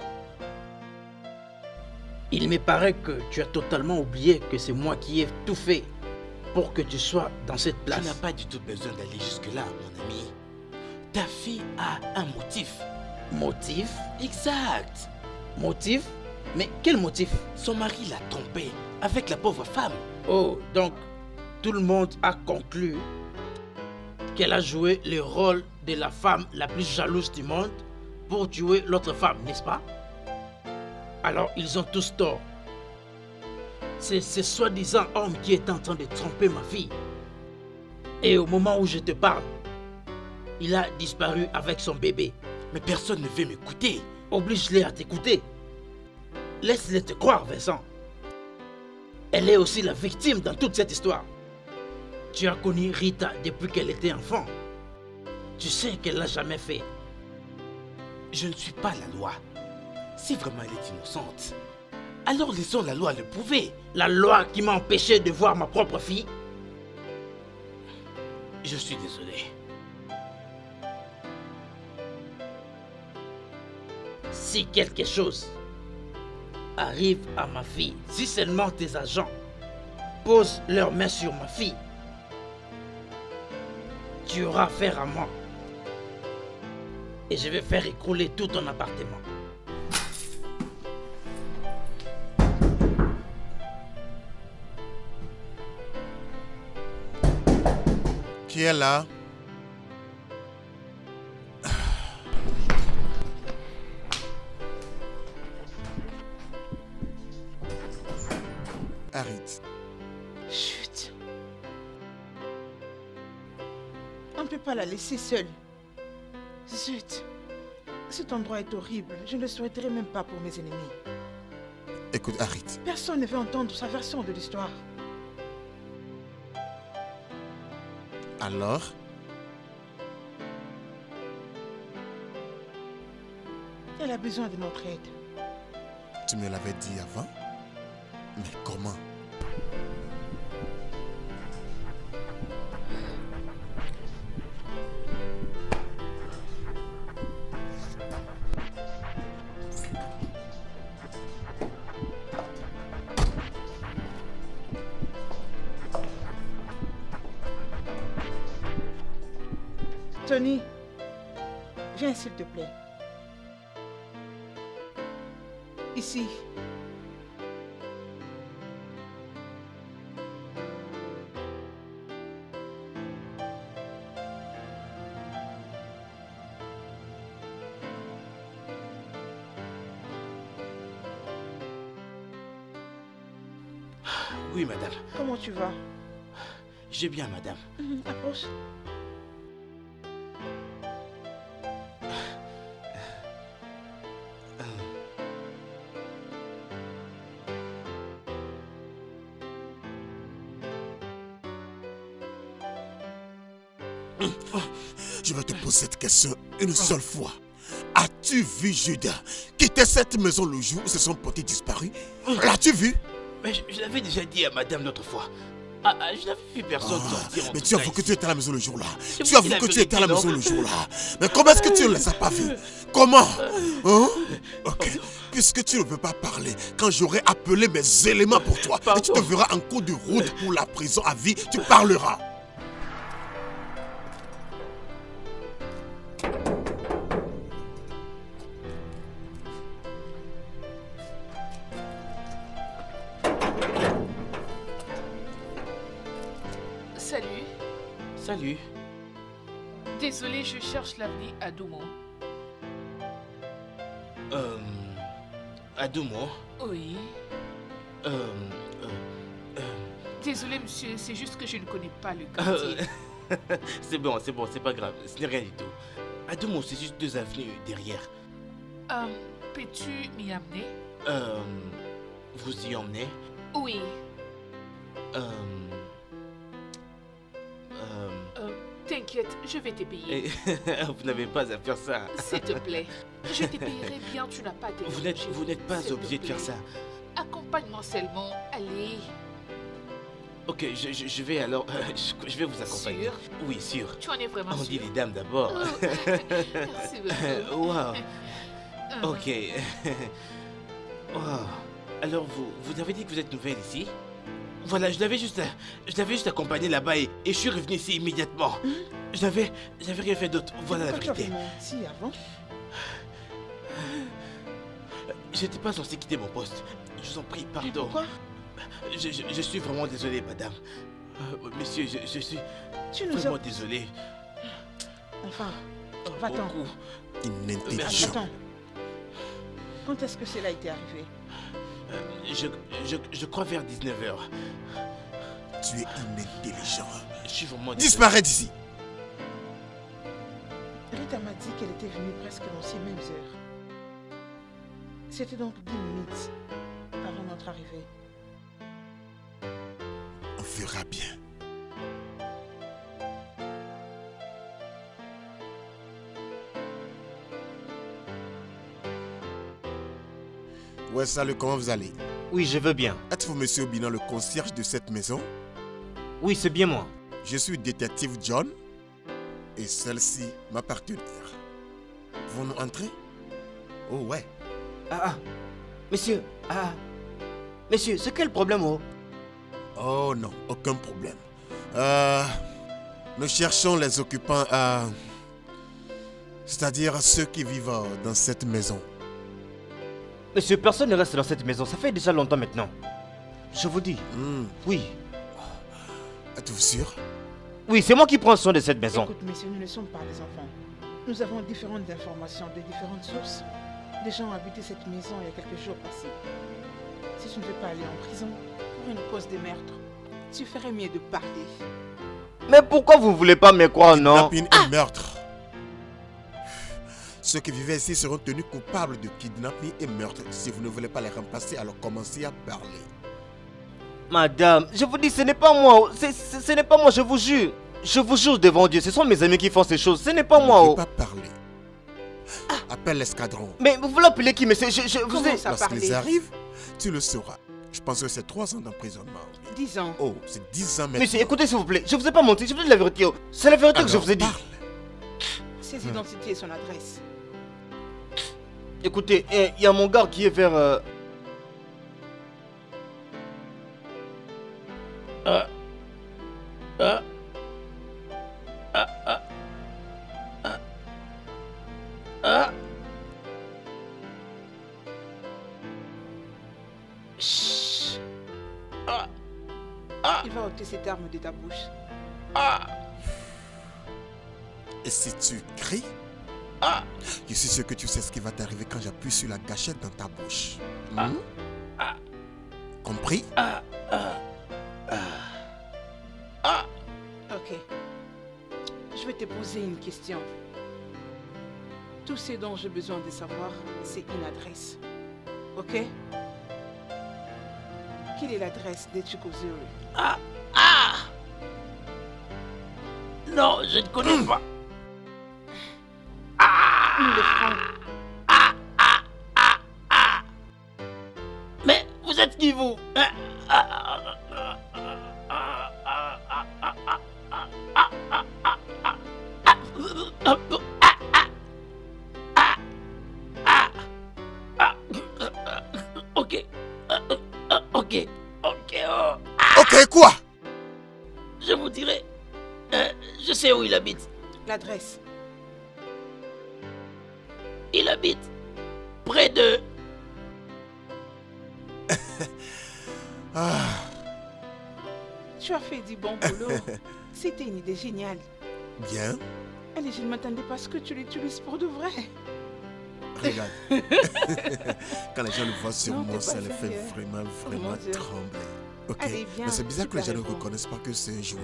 Il me paraît que tu as totalement oublié que c'est moi qui ai tout fait pour que tu sois dans cette place. Tu n'as pas du tout besoin d'aller jusque-là, mon ami. Ta fille a un motif. Motif? Exact. Motif? Mais quel motif? Son mari l'a trompée avec la pauvre femme. Oh, donc tout le monde a conclu qu'elle a joué le rôle de la femme la plus jalouse du monde pour tuer l'autre femme, n'est-ce pas? Alors, ils ont tous tort. C'est ce soi-disant homme qui est en train de tromper ma fille. Et au moment où je te parle, il a disparu avec son bébé. Mais personne ne veut m'écouter. Oblige-les à t'écouter. Laisse-les te croire, Vincent. Elle est aussi la victime dans toute cette histoire. Tu as connu Rita depuis qu'elle était enfant. Tu sais qu'elle ne l'a jamais fait. Je ne suis pas la loi. Si vraiment elle est innocente, alors laissons la loi le prouver. La loi qui m'a empêché de voir ma propre fille. Je suis désolé. Si quelque chose arrive à ma fille, si seulement tes agents posent leurs mains sur ma fille, tu auras affaire à moi. Et je vais faire écrouler tout ton appartement. Qui est là? Arit. Chut. On ne peut pas la laisser seule. Zut. Cet endroit est horrible. Je ne le souhaiterais même pas pour mes ennemis. Écoute, Arit. Personne ne veut entendre sa version de l'histoire. Alors? Elle a besoin de notre aide. Tu me l'avais dit avant? Mais comment? Tony, viens s'il te plaît. Ici. Oui, madame. Comment tu vas? J'ai bien, madame. Approche. Je vais te poser cette question une seule fois. As-tu vu Judas quitter cette maison le jour où se sont portés disparus? L'as-tu vu? Mais je l'avais déjà dit à madame l'autre fois. Je n'avais vu personne sortir. Mais tu avoues que tu étais à la maison le jour-là. Tu avoues que tu étais à la maison le jour-là. Mais comment est-ce que tu ne les as pas vus? Comment? Hein? Ok. Puisque tu ne veux pas parler, quand j'aurai appelé mes éléments pour toi, et tu te verras en cours de route pour la prison à vie, tu parleras. Salut. Salut. Désolée, je cherche l'avenue Adoumou. Adoumou? Oui. Désolée, monsieur, c'est juste que je ne connais pas le quartier. C'est bon, c'est pas grave, ce n'est rien du tout. Adoumou, c'est juste 2 avenues derrière. Peux-tu m'y amener? Vous y emmener? Oui. T'inquiète, je vais te payer. Vous n'avez pas à faire ça. S'il te plaît, je te payerai bien, tu n'as pas de... Vous n'êtes pas obligé de faire ça. Accompagne-moi seulement, allez. Ok, je vais alors... je vais vous accompagner. Sûr? Oui, sûr. Tu en es vraiment sûr? On dit les dames d'abord. Oh. Merci beaucoup. Wow. Ok. Wow. Alors vous avez dit que vous êtes nouvelle ici? Voilà, je l'avais juste accompagné là-bas et je suis revenu ici immédiatement. Je n'avais rien fait d'autre. Voilà la vérité. J'étais pas censé quitter mon poste. Je vous en prie, pardon. Je suis vraiment désolé, madame. Monsieur, je suis vraiment désolé. Enfin, va-t'en. Inintelligent. Quand est-ce que cela a été arrivé? Je crois vers 19 h. Tu es inintelligent. Je suis vraiment... Disparais d'ici. Rita m'a dit qu'elle était venue presque dans ces mêmes heures. C'était donc 10 minutes avant notre arrivée. On verra bien. Ouais, salut, comment vous allez? Oui, je veux bien. Êtes-vous monsieur Obinant, le concierge de cette maison? Oui, c'est bien moi. Je suis détective John et celle-ci m'appartient. Vous nous entrez? Oh, ouais. Monsieur, monsieur, c'est quel problème, oh? Oh non, aucun problème. Nous cherchons les occupants, c'est-à-dire ceux qui vivent dans cette maison. Monsieur, personne ne reste dans cette maison, ça fait déjà longtemps maintenant. Je vous dis. Oui. Êtes-vous sûr? Oui, c'est moi qui prends soin de cette maison. Écoute, messieurs, nous ne sommes pas des enfants. Nous avons différentes informations de différentes sources. Des gens ont habité cette maison il y a quelques jours passés. Si tu ne veux pas aller en prison pour une cause de meurtre, tu ferais mieux de parler. Mais pourquoi vous ne voulez pas me croire, non? Kidnapping et meurtre. Ceux qui vivaient ici seront tenus coupables de kidnapping et meurtre. Si vous ne voulez pas les remplacer, alors commencez à parler. Madame, je vous dis, ce n'est pas moi. Ce n'est pas moi, je vous jure. Je vous jure devant Dieu, ce sont mes amis qui font ces choses. Ce n'est pas moi. Je ne veux pas parler. Appelle l'escadron. Mais vous l'appelez qui, monsieur? Lorsqu'ils arrivent, tu le sauras. Je pense que c'est 3 ans d'emprisonnement. 10 ans. Oh, c'est 10 ans maintenant. Monsieur, écoutez s'il vous plaît. Je ne vous ai pas menti, je vous dis la vérité. C'est la vérité que je vous ai dit. Ses identités et son adresse. Écoutez, il y a mon gars qui est vers... Il va ôter cette arme de ta bouche. Et si tu cries, je suis sûr que tu sais ce qui va t'arriver quand j'appuie sur la gâchette dans ta bouche. Compris? Ok. Je vais te poser une question. Tout ce dont j'ai besoin de savoir, c'est une adresse. Ok? Quelle est l'adresse de Chikozuri? Non, je ne connais pas. Mais vous êtes qui, vous? Quoi? Je vous dirai. Je sais où il habite. L'adresse. Il habite près de... Tu as fait du bon boulot. C'était une idée géniale. Bien. Allez, je ne m'attendais pas à ce que tu l'utilises pour de vrai. Regarde. Quand les gens le voient sur moi, ça les fait vraiment, vraiment trembler. Ok, allez, viens, mais c'est bizarre que les gens ne reconnaissent pas que c'est un jouet.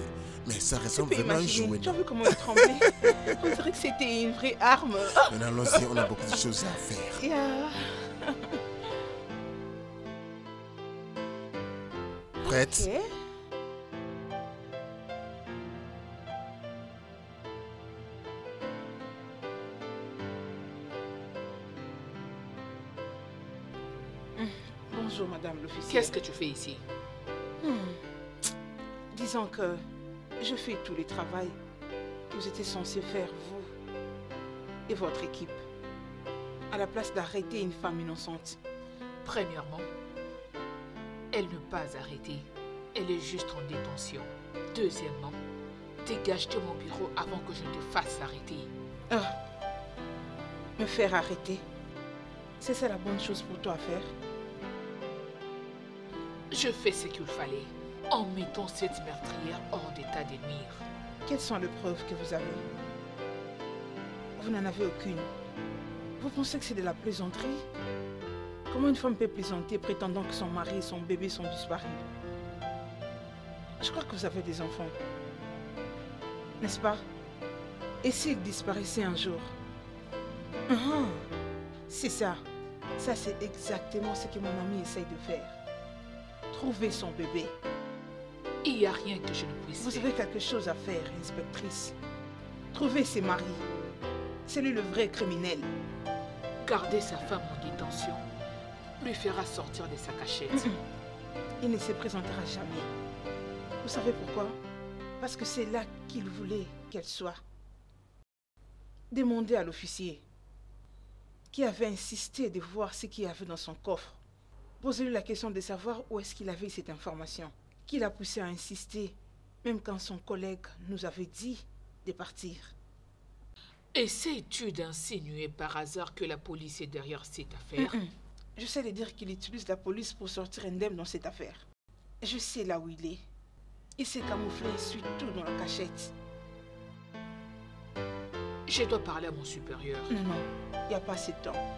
Mais ça ressemble vraiment à un jouet. Tu as vu comment il tremblait? On dirait que c'était une vraie arme. Maintenant, là aussi, on a beaucoup de choses à faire. Yeah. Prête? Okay. Bonjour, madame l'officier. Qu'est-ce que tu fais ici? Disons que je fais tout le travail que vous étiez censé faire, vous et votre équipe, à la place d'arrêter une femme innocente. Premièrement, elle n'est pas arrêtée, elle est juste en détention. Deuxièmement, dégage de mon bureau avant que je te fasse arrêter. Ah, me faire arrêter, c'est ça la bonne chose pour toi à faire? Je fais ce qu'il fallait, en mettant cette meurtrière hors d'état de nuire. Quelles sont les preuves que vous avez? Vous n'en avez aucune. Vous pensez que c'est de la plaisanterie? Comment une femme peut plaisanter prétendant que son mari et son bébé sont disparus? Je crois que vous avez des enfants. N'est-ce pas? Et s'ils disparaissaient un jour? C'est ça. Ça, c'est exactement ce que mon ami essaye de faire. Trouver son bébé. Il n'y a rien que je ne puisse faire. Vous avez quelque chose à faire, inspectrice. Trouver ses maris. C'est lui le vrai criminel. Garder sa femme en détention lui fera sortir de sa cachette. Il ne se présentera jamais. Vous savez pourquoi? Parce que c'est là qu'il voulait qu'elle soit. Demandez à l'officier qui avait insisté de voir ce qu'il y avait dans son coffre. Posez-lui la question de savoir où est-ce qu'il avait cette information, qui l'a poussé à insister, même quand son collègue nous avait dit de partir. Essaies-tu d'insinuer par hasard que la police est derrière cette affaire? Je sais de dire qu'il utilise la police pour sortir indemne dans cette affaire. Je sais là où il est. Il s'est camouflé surtout dans la cachette. Je dois parler à mon supérieur. Non, non, il n'y a pas assez de temps.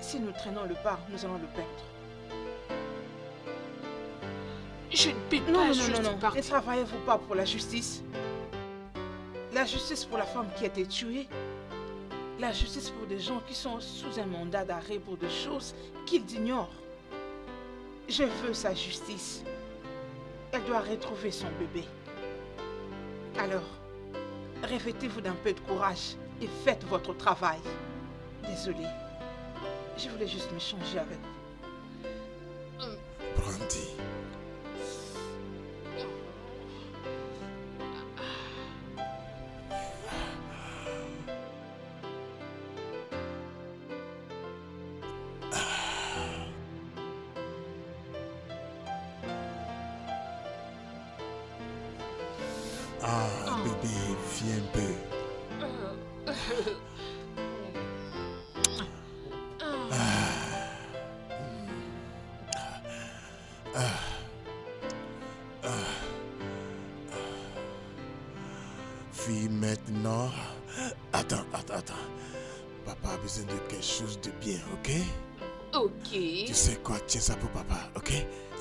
Si nous traînons le pas, nous allons le perdre. Je ne peux pas juste partir. Ne travaillez-vous pas pour la justice? La justice pour la femme qui a été tuée? La justice pour des gens qui sont sous un mandat d'arrêt pour des choses qu'ils ignorent? Je veux sa justice. Elle doit retrouver son bébé. Alors, revêtez-vous d'un peu de courage et faites votre travail. Désolée, je voulais juste m'échanger avec vous. Brandy. Tiens ça pour papa, ok?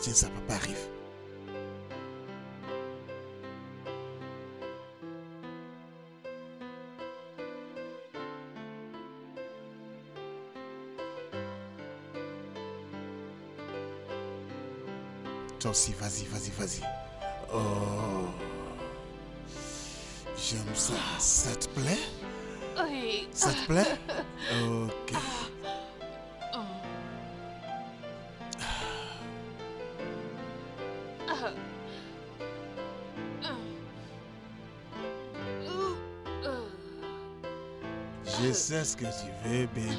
Tiens ça, papa arrive. Toi aussi, vas-y, vas-y, vas-y. Oh! J'aime ça. Ça te plaît? Oui. Ça te plaît? Ok. Je sais ce que tu veux, bébé.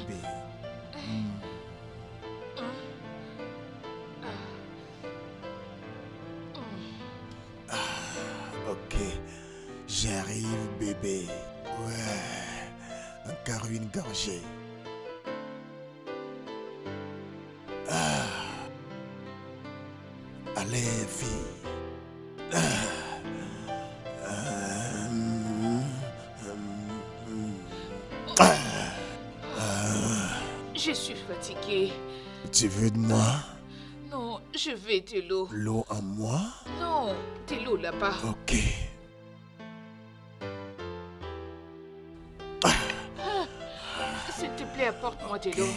Ok, j'arrive, bébé. Ouais, encore une gorgée. Allez, fille. Je suis fatiguée. Tu veux de moi? Non, je veux de l'eau. L'eau en moi? Non, de l'eau là-bas. Ok. S'il te plaît, apporte-moi de l'eau.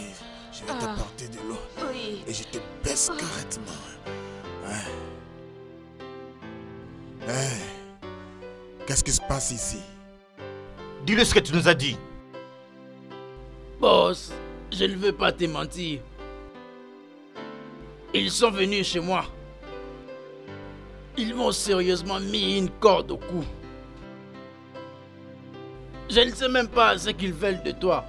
Je vais t'apporter de l'eau. Oui. Et je te baisse correctement. Ouais. Hey. Qu'est-ce qui se passe ici? Dis-le ce que tu nous as dit. Boss, je ne veux pas te mentir. Ils sont venus chez moi. Ils m'ont sérieusement mis une corde au cou. Je ne sais même pas ce qu'ils veulent de toi.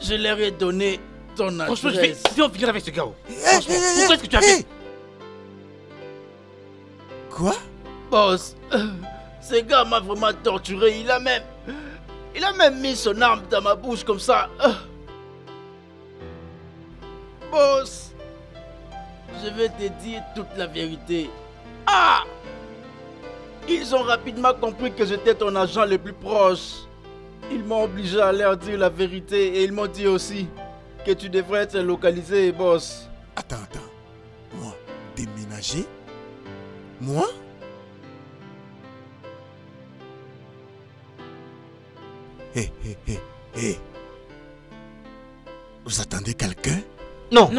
Je leur ai donné ton adresse. Franchement, je vais en finir avec ce gars. Franchement, pourquoi est-ce que tu as fait? Quoi? Boss, ce gars m'a vraiment torturé. Il a même mis son arme dans ma bouche comme ça. Boss, je vais te dire toute la vérité. Ah! Ils ont rapidement compris que j'étais ton agent le plus proche. Ils m'ont obligé à leur dire la vérité et ils m'ont dit aussi que tu devrais être localisé, boss. Attends. Moi, déménager? Moi? Hé. Vous attendez quelqu'un? Non.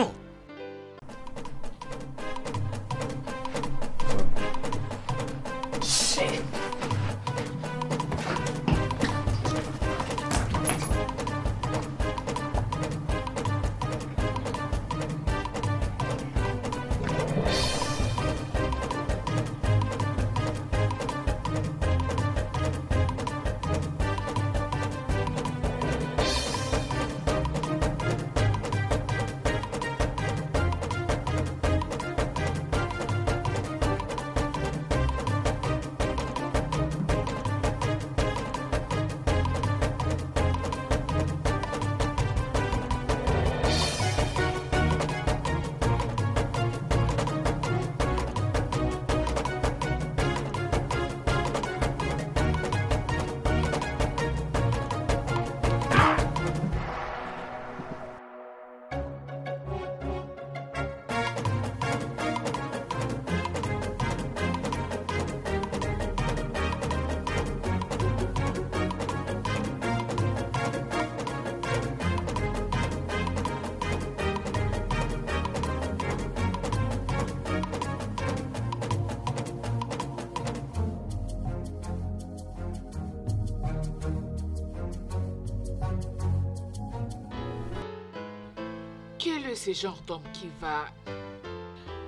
Ce genre d'homme qui va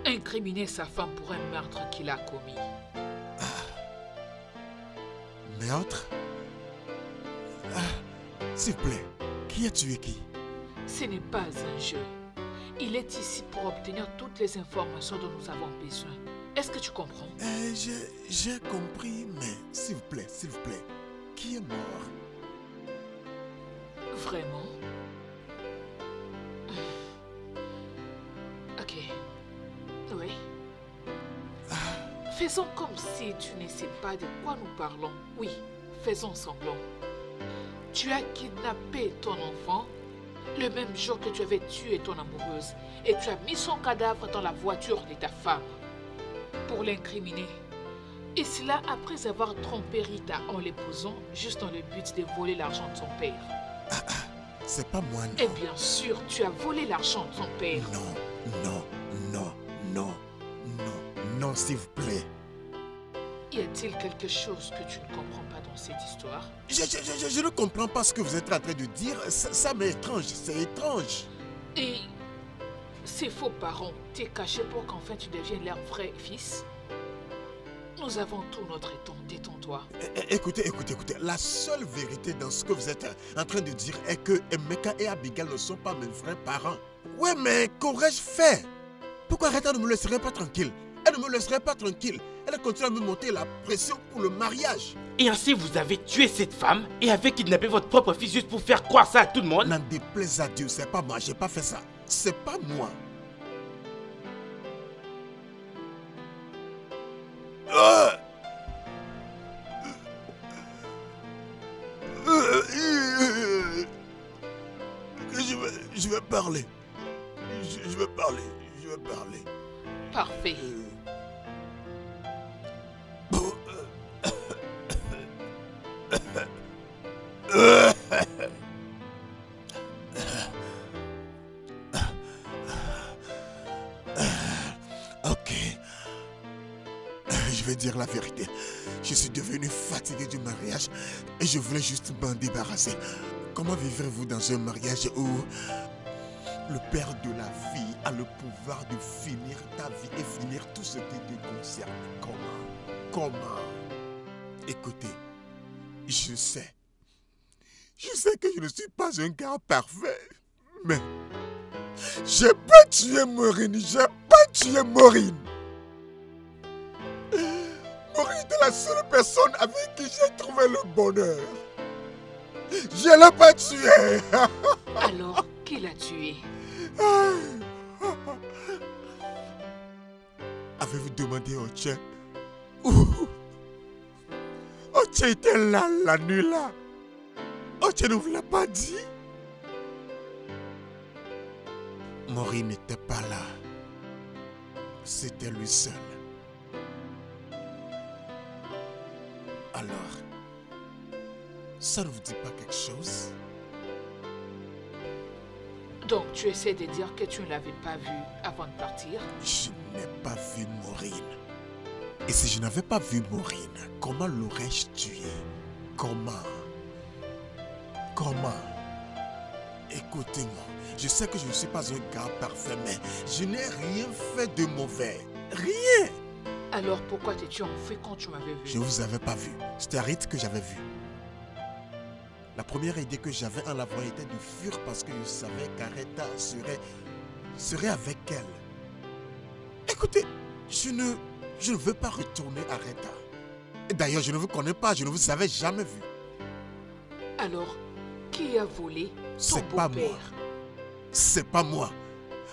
incriminer sa femme pour un meurtre qu'il a commis. Meurtre? S'il vous plaît, qui a tué qui? Ce n'est pas un jeu. Il est ici pour obtenir toutes les informations dont nous avons besoin. Est-ce que tu comprends? J'ai compris, mais s'il vous plaît, qui est mort? Vraiment? Faisons comme si tu ne sais pas de quoi nous parlons. Oui, faisons semblant. Tu as kidnappé ton enfant le même jour que tu avais tué ton amoureuse et tu as mis son cadavre dans la voiture de ta femme pour l'incriminer. Et cela après avoir trompé Rita en l'épousant juste dans le but de voler l'argent de son père. C'est pas moi, non. Et bien sûr, tu as volé l'argent de son père. Non, s'il vous plaît. Il y a a-t-il quelque chose que tu ne comprends pas dans cette histoire? Je ne comprends pas ce que vous êtes en train de dire. Ça m'est étrange, c'est étrange. Et ces faux parents t'es caché pour qu'enfin tu deviennes leur vrai fils? Nous avons tout notre temps, détends-toi. Écoutez, la seule vérité dans ce que vous êtes en train de dire est que Emeka et Abigail ne sont pas mes vrais parents. Ouais, mais qu'aurais-je fait? Pourquoi Rita ne me laisserait pas tranquille? Elle ne me laisserait pas tranquille. Elle continue à me monter la pression pour le mariage. Et ainsi vous avez tué cette femme et avez kidnappé votre propre fils juste pour faire croire ça à tout le monde? N'en déplaise à Dieu, c'est pas moi, j'ai pas fait ça. C'est pas moi. Je vais parler. Parfait. Ok. Je vais dire la vérité. Je suis devenu fatigué du mariage et je voulais juste m'en débarrasser. Comment vivrez-vous dans un mariage où le père de la fille a le pouvoir de finir ta vie et finir tout ce qui te concerne? Comment? Écoutez, je sais que je ne suis pas un gars parfait, mais j'ai pas tué Maureen, Maureen était la seule personne avec qui j'ai trouvé le bonheur. Je l'ai pas tué. Alors, qui l'a tué? Avez-vous demandé au Othien? Othien était là la nuit là. Othien ne vous l'a pas dit? Maureen n'était pas là. C'était lui seul. Alors, ça ne vous dit pas quelque chose? Donc tu essaies de dire que tu ne l'avais pas vue avant de partir? Je n'ai pas vu Maureen. Et si je n'avais pas vu Maureen, comment l'aurais-je tuée? Comment? Écoutez-moi, je sais que je ne suis pas un gars parfait, mais je n'ai rien fait de mauvais. Rien! Alors pourquoi t'es-tu enfuie quand tu m'avais vu? Je ne vous avais pas vu. C'était Arit que j'avais vu. La première idée que j'avais en la voyant était de fuir parce que je savais qu'Arita serait avec elle. Écoutez, je ne veux pas retourner à Rita. D'ailleurs, je ne vous connais pas, je ne vous avais jamais vu. Alors, qui a volé ton beau-père? C'est pas moi.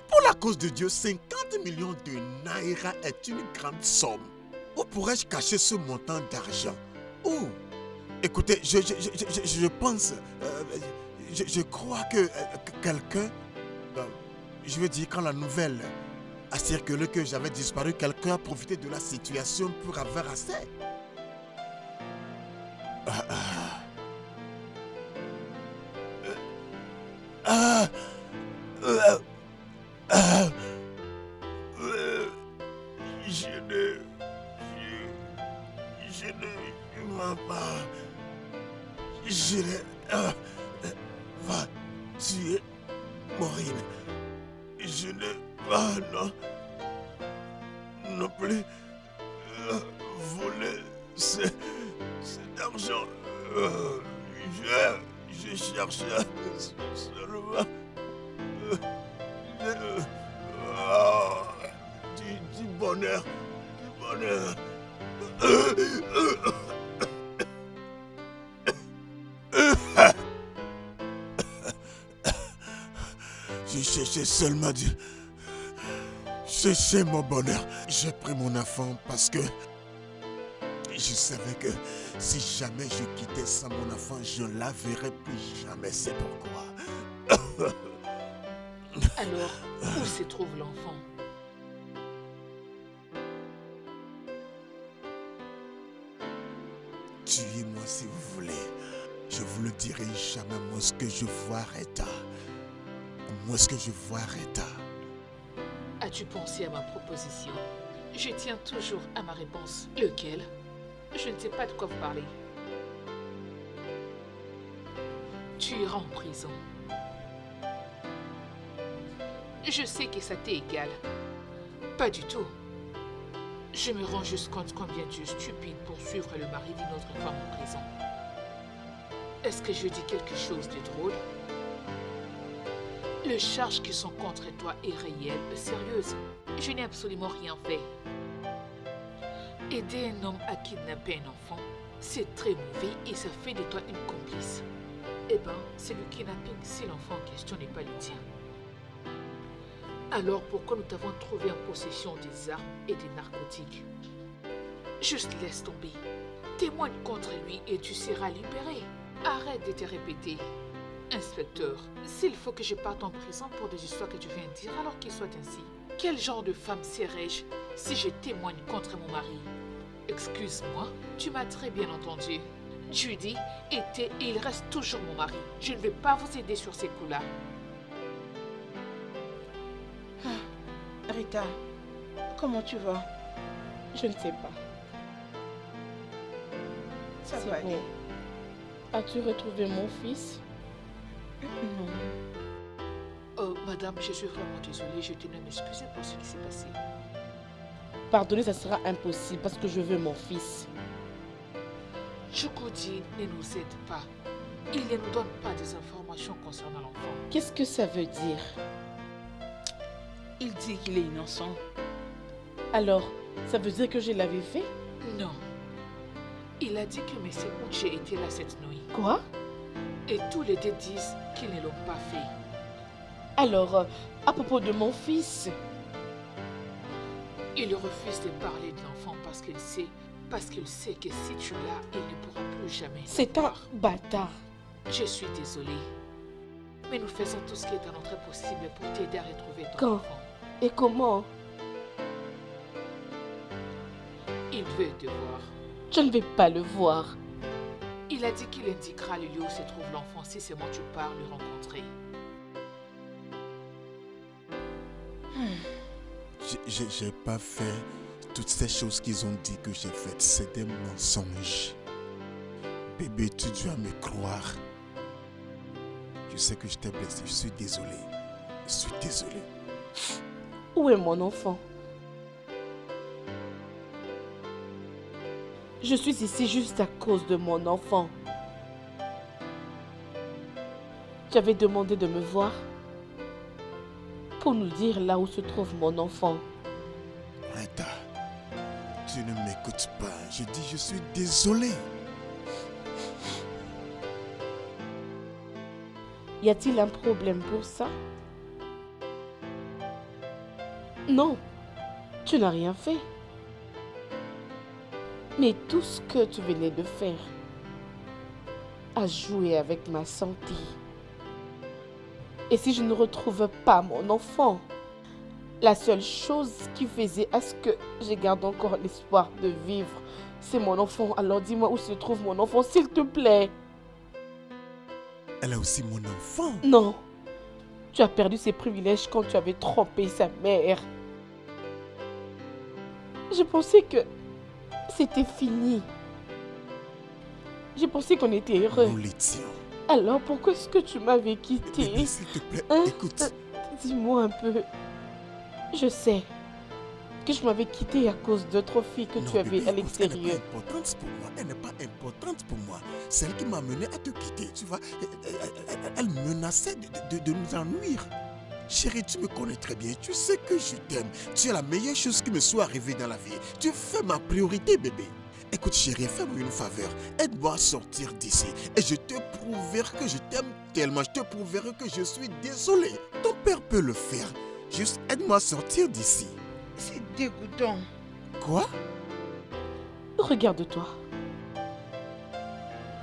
Pour la cause de Dieu, 50 millions de Naira est une grande somme. Où pourrais-je cacher ce montant d'argent? Où? Écoutez, je pense, je crois que quelqu'un, je veux dire, quand la nouvelle a circulé que j'avais disparu, quelqu'un a profité de la situation pour avoir assez. Seulement Dieu, chercher mon bonheur. J'ai pris mon enfant parce que je savais que si jamais je quittais sans mon enfant, je ne la verrais plus jamais. C'est pourquoi. Alors, où se trouve l'enfant? Tuez-moi si vous voulez. Je vous le dirai jamais. Moi, ce que je vois, Rita. As-tu pensé à ma proposition? Je tiens toujours à ma réponse. Lequel? Je ne sais pas de quoi vous parlez. Tu iras en prison. Je sais que ça t'est égal. Pas du tout. Je me rends juste compte combien tu es stupide pour suivre le mari d'une autre femme en prison. Est-ce que je dis quelque chose de drôle? Les charges qui sont contre toi est réelle, sérieuse. Je n'ai absolument rien fait. Aider un homme à kidnapper un enfant, c'est très mauvais et ça fait de toi une complice. Eh ben, c'est le kidnapping si l'enfant en question n'est pas le tien. Alors pourquoi nous t'avons trouvé en possession des armes et des narcotiques? Juste laisse tomber. Témoigne contre lui et tu seras libéré. Arrête de te répéter. Inspecteur, s'il faut que je parte en prison pour des histoires que tu viens de dire, alors qu'il soit ainsi. Quel genre de femme serais-je si je témoigne contre mon mari? Excuse-moi, tu m'as très bien entendu. Judy était et il reste toujours mon mari. Je ne vais pas vous aider sur ces coups-là. Ah, Rita, comment tu vas? Je ne sais pas. Ça va aller. As-tu retrouvé mon fils? Non. Oh, madame, je suis vraiment désolée. Je tenais à m'excuser pour ce qui s'est passé. Pardonnez, ça sera impossible parce que je veux mon fils. Chukwudi ne nous aide pas. Il ne nous donne pas des informations concernant l'enfant. Qu'est-ce que ça veut dire? Il dit qu'il est innocent. Alors, ça veut dire que je l'avais fait? Non. Il a dit que M. Uche était là cette nuit. Quoi? Et tous les deux disent qu'ils ne l'ont pas fait. Alors, à propos de mon fils? Il refuse de parler de l'enfant parce qu'il sait que si tu l'as, il ne pourra plus jamais. C'est un bâtard. Je suis désolée. Mais nous faisons tout ce qui est à notre possible pour t'aider à retrouver ton enfant. Et comment? Il veut te voir. Je ne vais pas le voir. Il a dit qu'il indiquera le lieu où se trouve l'enfant si seulement tu pars le rencontrer. J'ai pas fait toutes ces choses qu'ils ont dit que j'ai faites. C'est des mensonges. Bébé, tu dois me croire. Je sais que je t'ai blessé. Je suis désolé. Je suis désolé. Où est mon enfant? Je suis ici juste à cause de mon enfant. Tu avais demandé de me voir pour nous dire là où se trouve mon enfant. Rita, tu ne m'écoutes pas. Je dis je suis désolée. Y a-t-il un problème pour ça? Non, tu n'as rien fait. Mais tout ce que tu venais de faire a joué avec ma santé. Et si je ne retrouve pas mon enfant, la seule chose qui faisait à ce que je garde encore l'espoir de vivre, c'est mon enfant. Alors dis-moi où se trouve mon enfant, s'il te plaît. Elle a aussi mon enfant? Non. Tu as perdu ses privilèges quand tu avais trompé sa mère. Je pensais que c'était fini. J'ai pensé qu'on était heureux. Nous l'étions. Alors pourquoi est-ce que tu m'avais quitté? S'il te plaît, hein? Écoute. Dis-moi un peu. Je sais que je m'avais quitté à cause d'autres filles que tu avais à l'extérieur. Elle n'est pas importante pour moi. Elle n'est pas importante pour moi. Celle qui m'a mené à te quitter, tu vois. Elle menaçait de nous ennuyer. Chérie, tu me connais très bien, tu sais que je t'aime. Tu es la meilleure chose qui me soit arrivée dans la vie. Tu fais ma priorité, bébé. Écoute, chérie, fais-moi une faveur. Aide-moi à sortir d'ici. Et je te prouverai que je t'aime tellement. Je te prouverai que je suis désolée. Ton père peut le faire. Juste aide-moi à sortir d'ici. C'est dégoûtant. Quoi? Regarde-toi.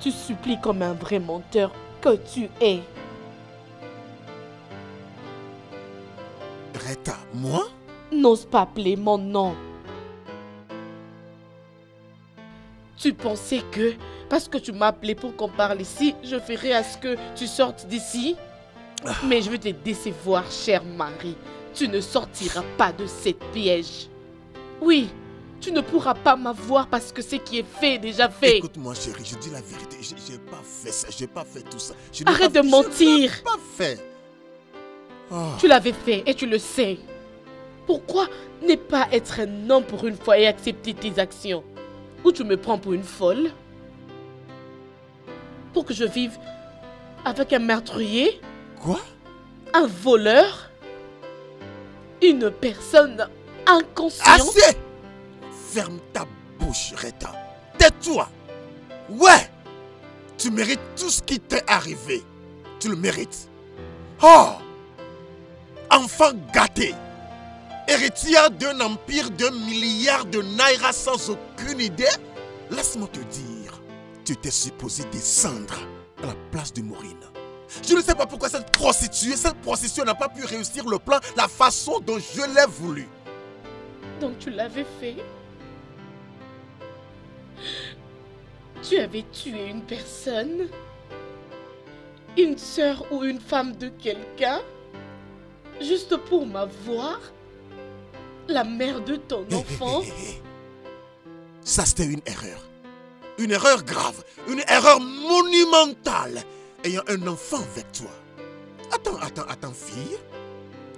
Tu supplies comme un vrai menteur que tu es. Rita, moi? N'ose pas appeler mon nom. Tu pensais que, parce que tu m'as appelé pour qu'on parle ici, je ferais à ce que tu sortes d'ici? Ah. Mais je veux te décevoir, chère Marie. Tu ne sortiras pas de cette piège. Oui, Tu ne pourras pas m'avoir parce que ce qui est fait est déjà fait. Écoute-moi chérie, je dis la vérité, j'ai pas fait ça, j'ai pas fait tout ça. Arrête de mentir. Je n'ai pas fait. Oh. Tu l'avais fait et tu le sais. Pourquoi ne pas être un homme pour une fois et accepter tes actions? Ou tu me prends pour une folle? Pour que je vive avec un meurtrier? Quoi? Un voleur? Une personne inconsciente? Assez! Ferme ta bouche, Rita. Tais-toi. Ouais. Tu mérites tout ce qui t'est arrivé. Tu le mérites. Oh! Enfant gâté. Héritière d'un empire d'1 milliard de naira sans aucune idée. Laisse-moi te dire, tu t'es supposé descendre à la place de Maureen. Je ne sais pas pourquoi cette prostituée n'a pas pu réussir le plan, la façon dont je l'ai voulu. Donc tu l'avais fait? Tu avais tué une personne? Une sœur ou une femme de quelqu'un? Juste pour m'avoir? La mère de ton enfant? Ça c'était une erreur. Une erreur grave. Une erreur monumentale. Ayant un enfant avec toi. Attends fille.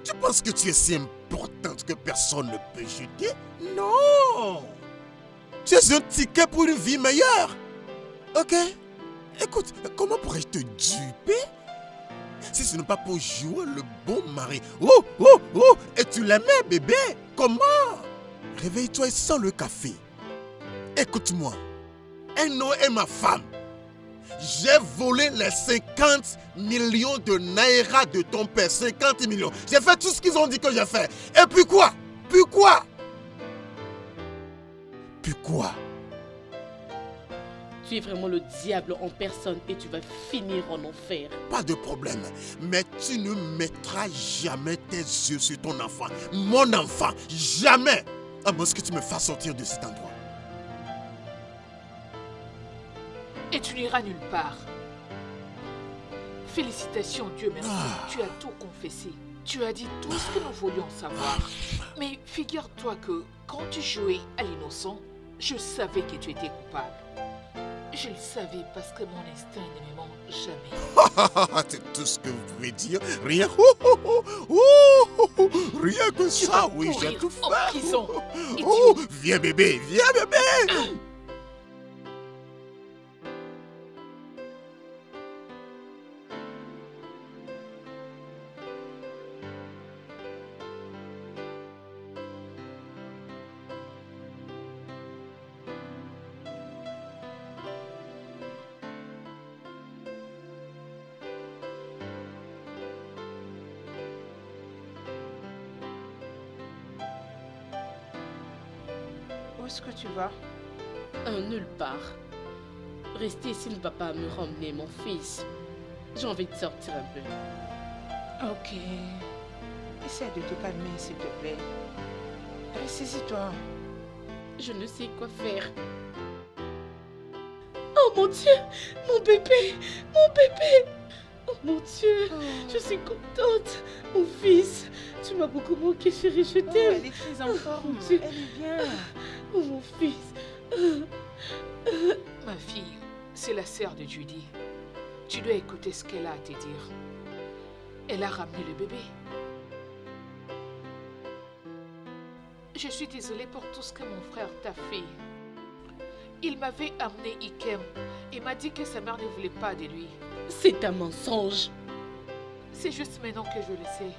Tu penses que tu es si importante que personne ne peut juger? Non! Tu es un ticket pour une vie meilleure. Ok? Écoute, comment pourrais-je te duper si ce n'est pas pour jouer le bon mari? Oh! Et tu l'aimais, bébé? Comment? Réveille-toi et sors le café. Écoute-moi. Eno est ma femme. J'ai volé les 50 millions de naira de ton père. 50 millions. J'ai fait tout ce qu'ils ont dit que j'ai fait. Et puis quoi? Puis quoi? Tu es vraiment le diable en personne et tu vas finir en enfer. Pas de problème, mais tu ne mettras jamais tes yeux sur ton enfant. Mon enfant, jamais. À moins que tu me fasses sortir de cet endroit. Et tu n'iras nulle part. Félicitations, Dieu merci. Ah. Tu as tout confessé. Tu as dit tout ce que nous voulions savoir. Mais figure-toi que quand tu jouais à l'innocent, je savais que tu étais coupable. Je le savais parce que mon instinct ne me ment jamais. C'est tout ce que vous pouvez dire. Rien. Rien que tu ça, oui, j'ai tout fait. En prison. Oh, tu... Viens bébé. Où est-ce que tu vas? Nulle part. Rester ici ne va pas me ramener mon fils. J'ai envie de sortir un peu. Ok. Essaie de te calmer, s'il te plaît. Ressaisis-toi. Je ne sais quoi faire. Oh mon Dieu! Mon bébé! Oh mon Dieu, je suis contente. Mon fils, tu m'as beaucoup manqué, chérie, je t'aime. Elle est très en forme, elle est bien. Oh mon fils. Ma fille, c'est la sœur de Judy. Tu dois écouter ce qu'elle a à te dire. Elle a ramené le bébé. Je suis désolée pour tout ce que mon frère t'a fait. Il m'avait amené Ikem et m'a dit que sa mère ne voulait pas de lui. C'est un mensonge. C'est juste maintenant que je le sais.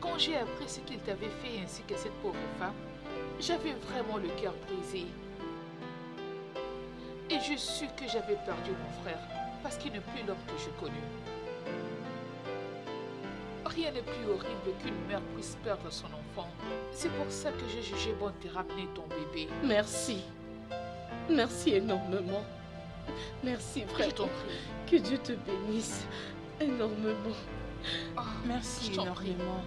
Quand j'ai appris ce qu'il t'avait fait ainsi que cette pauvre femme, j'avais vraiment le cœur brisé. Et je suis que j'avais perdu mon frère parce qu'il n'est plus l'homme que je connus. Rien n'est plus horrible qu'une mère puisse perdre son enfant. C'est pour ça que j'ai jugé bon de te ramener ton bébé. Merci. Merci énormément. Merci vraiment. Que Dieu te bénisse énormément. Oh, merci énormément.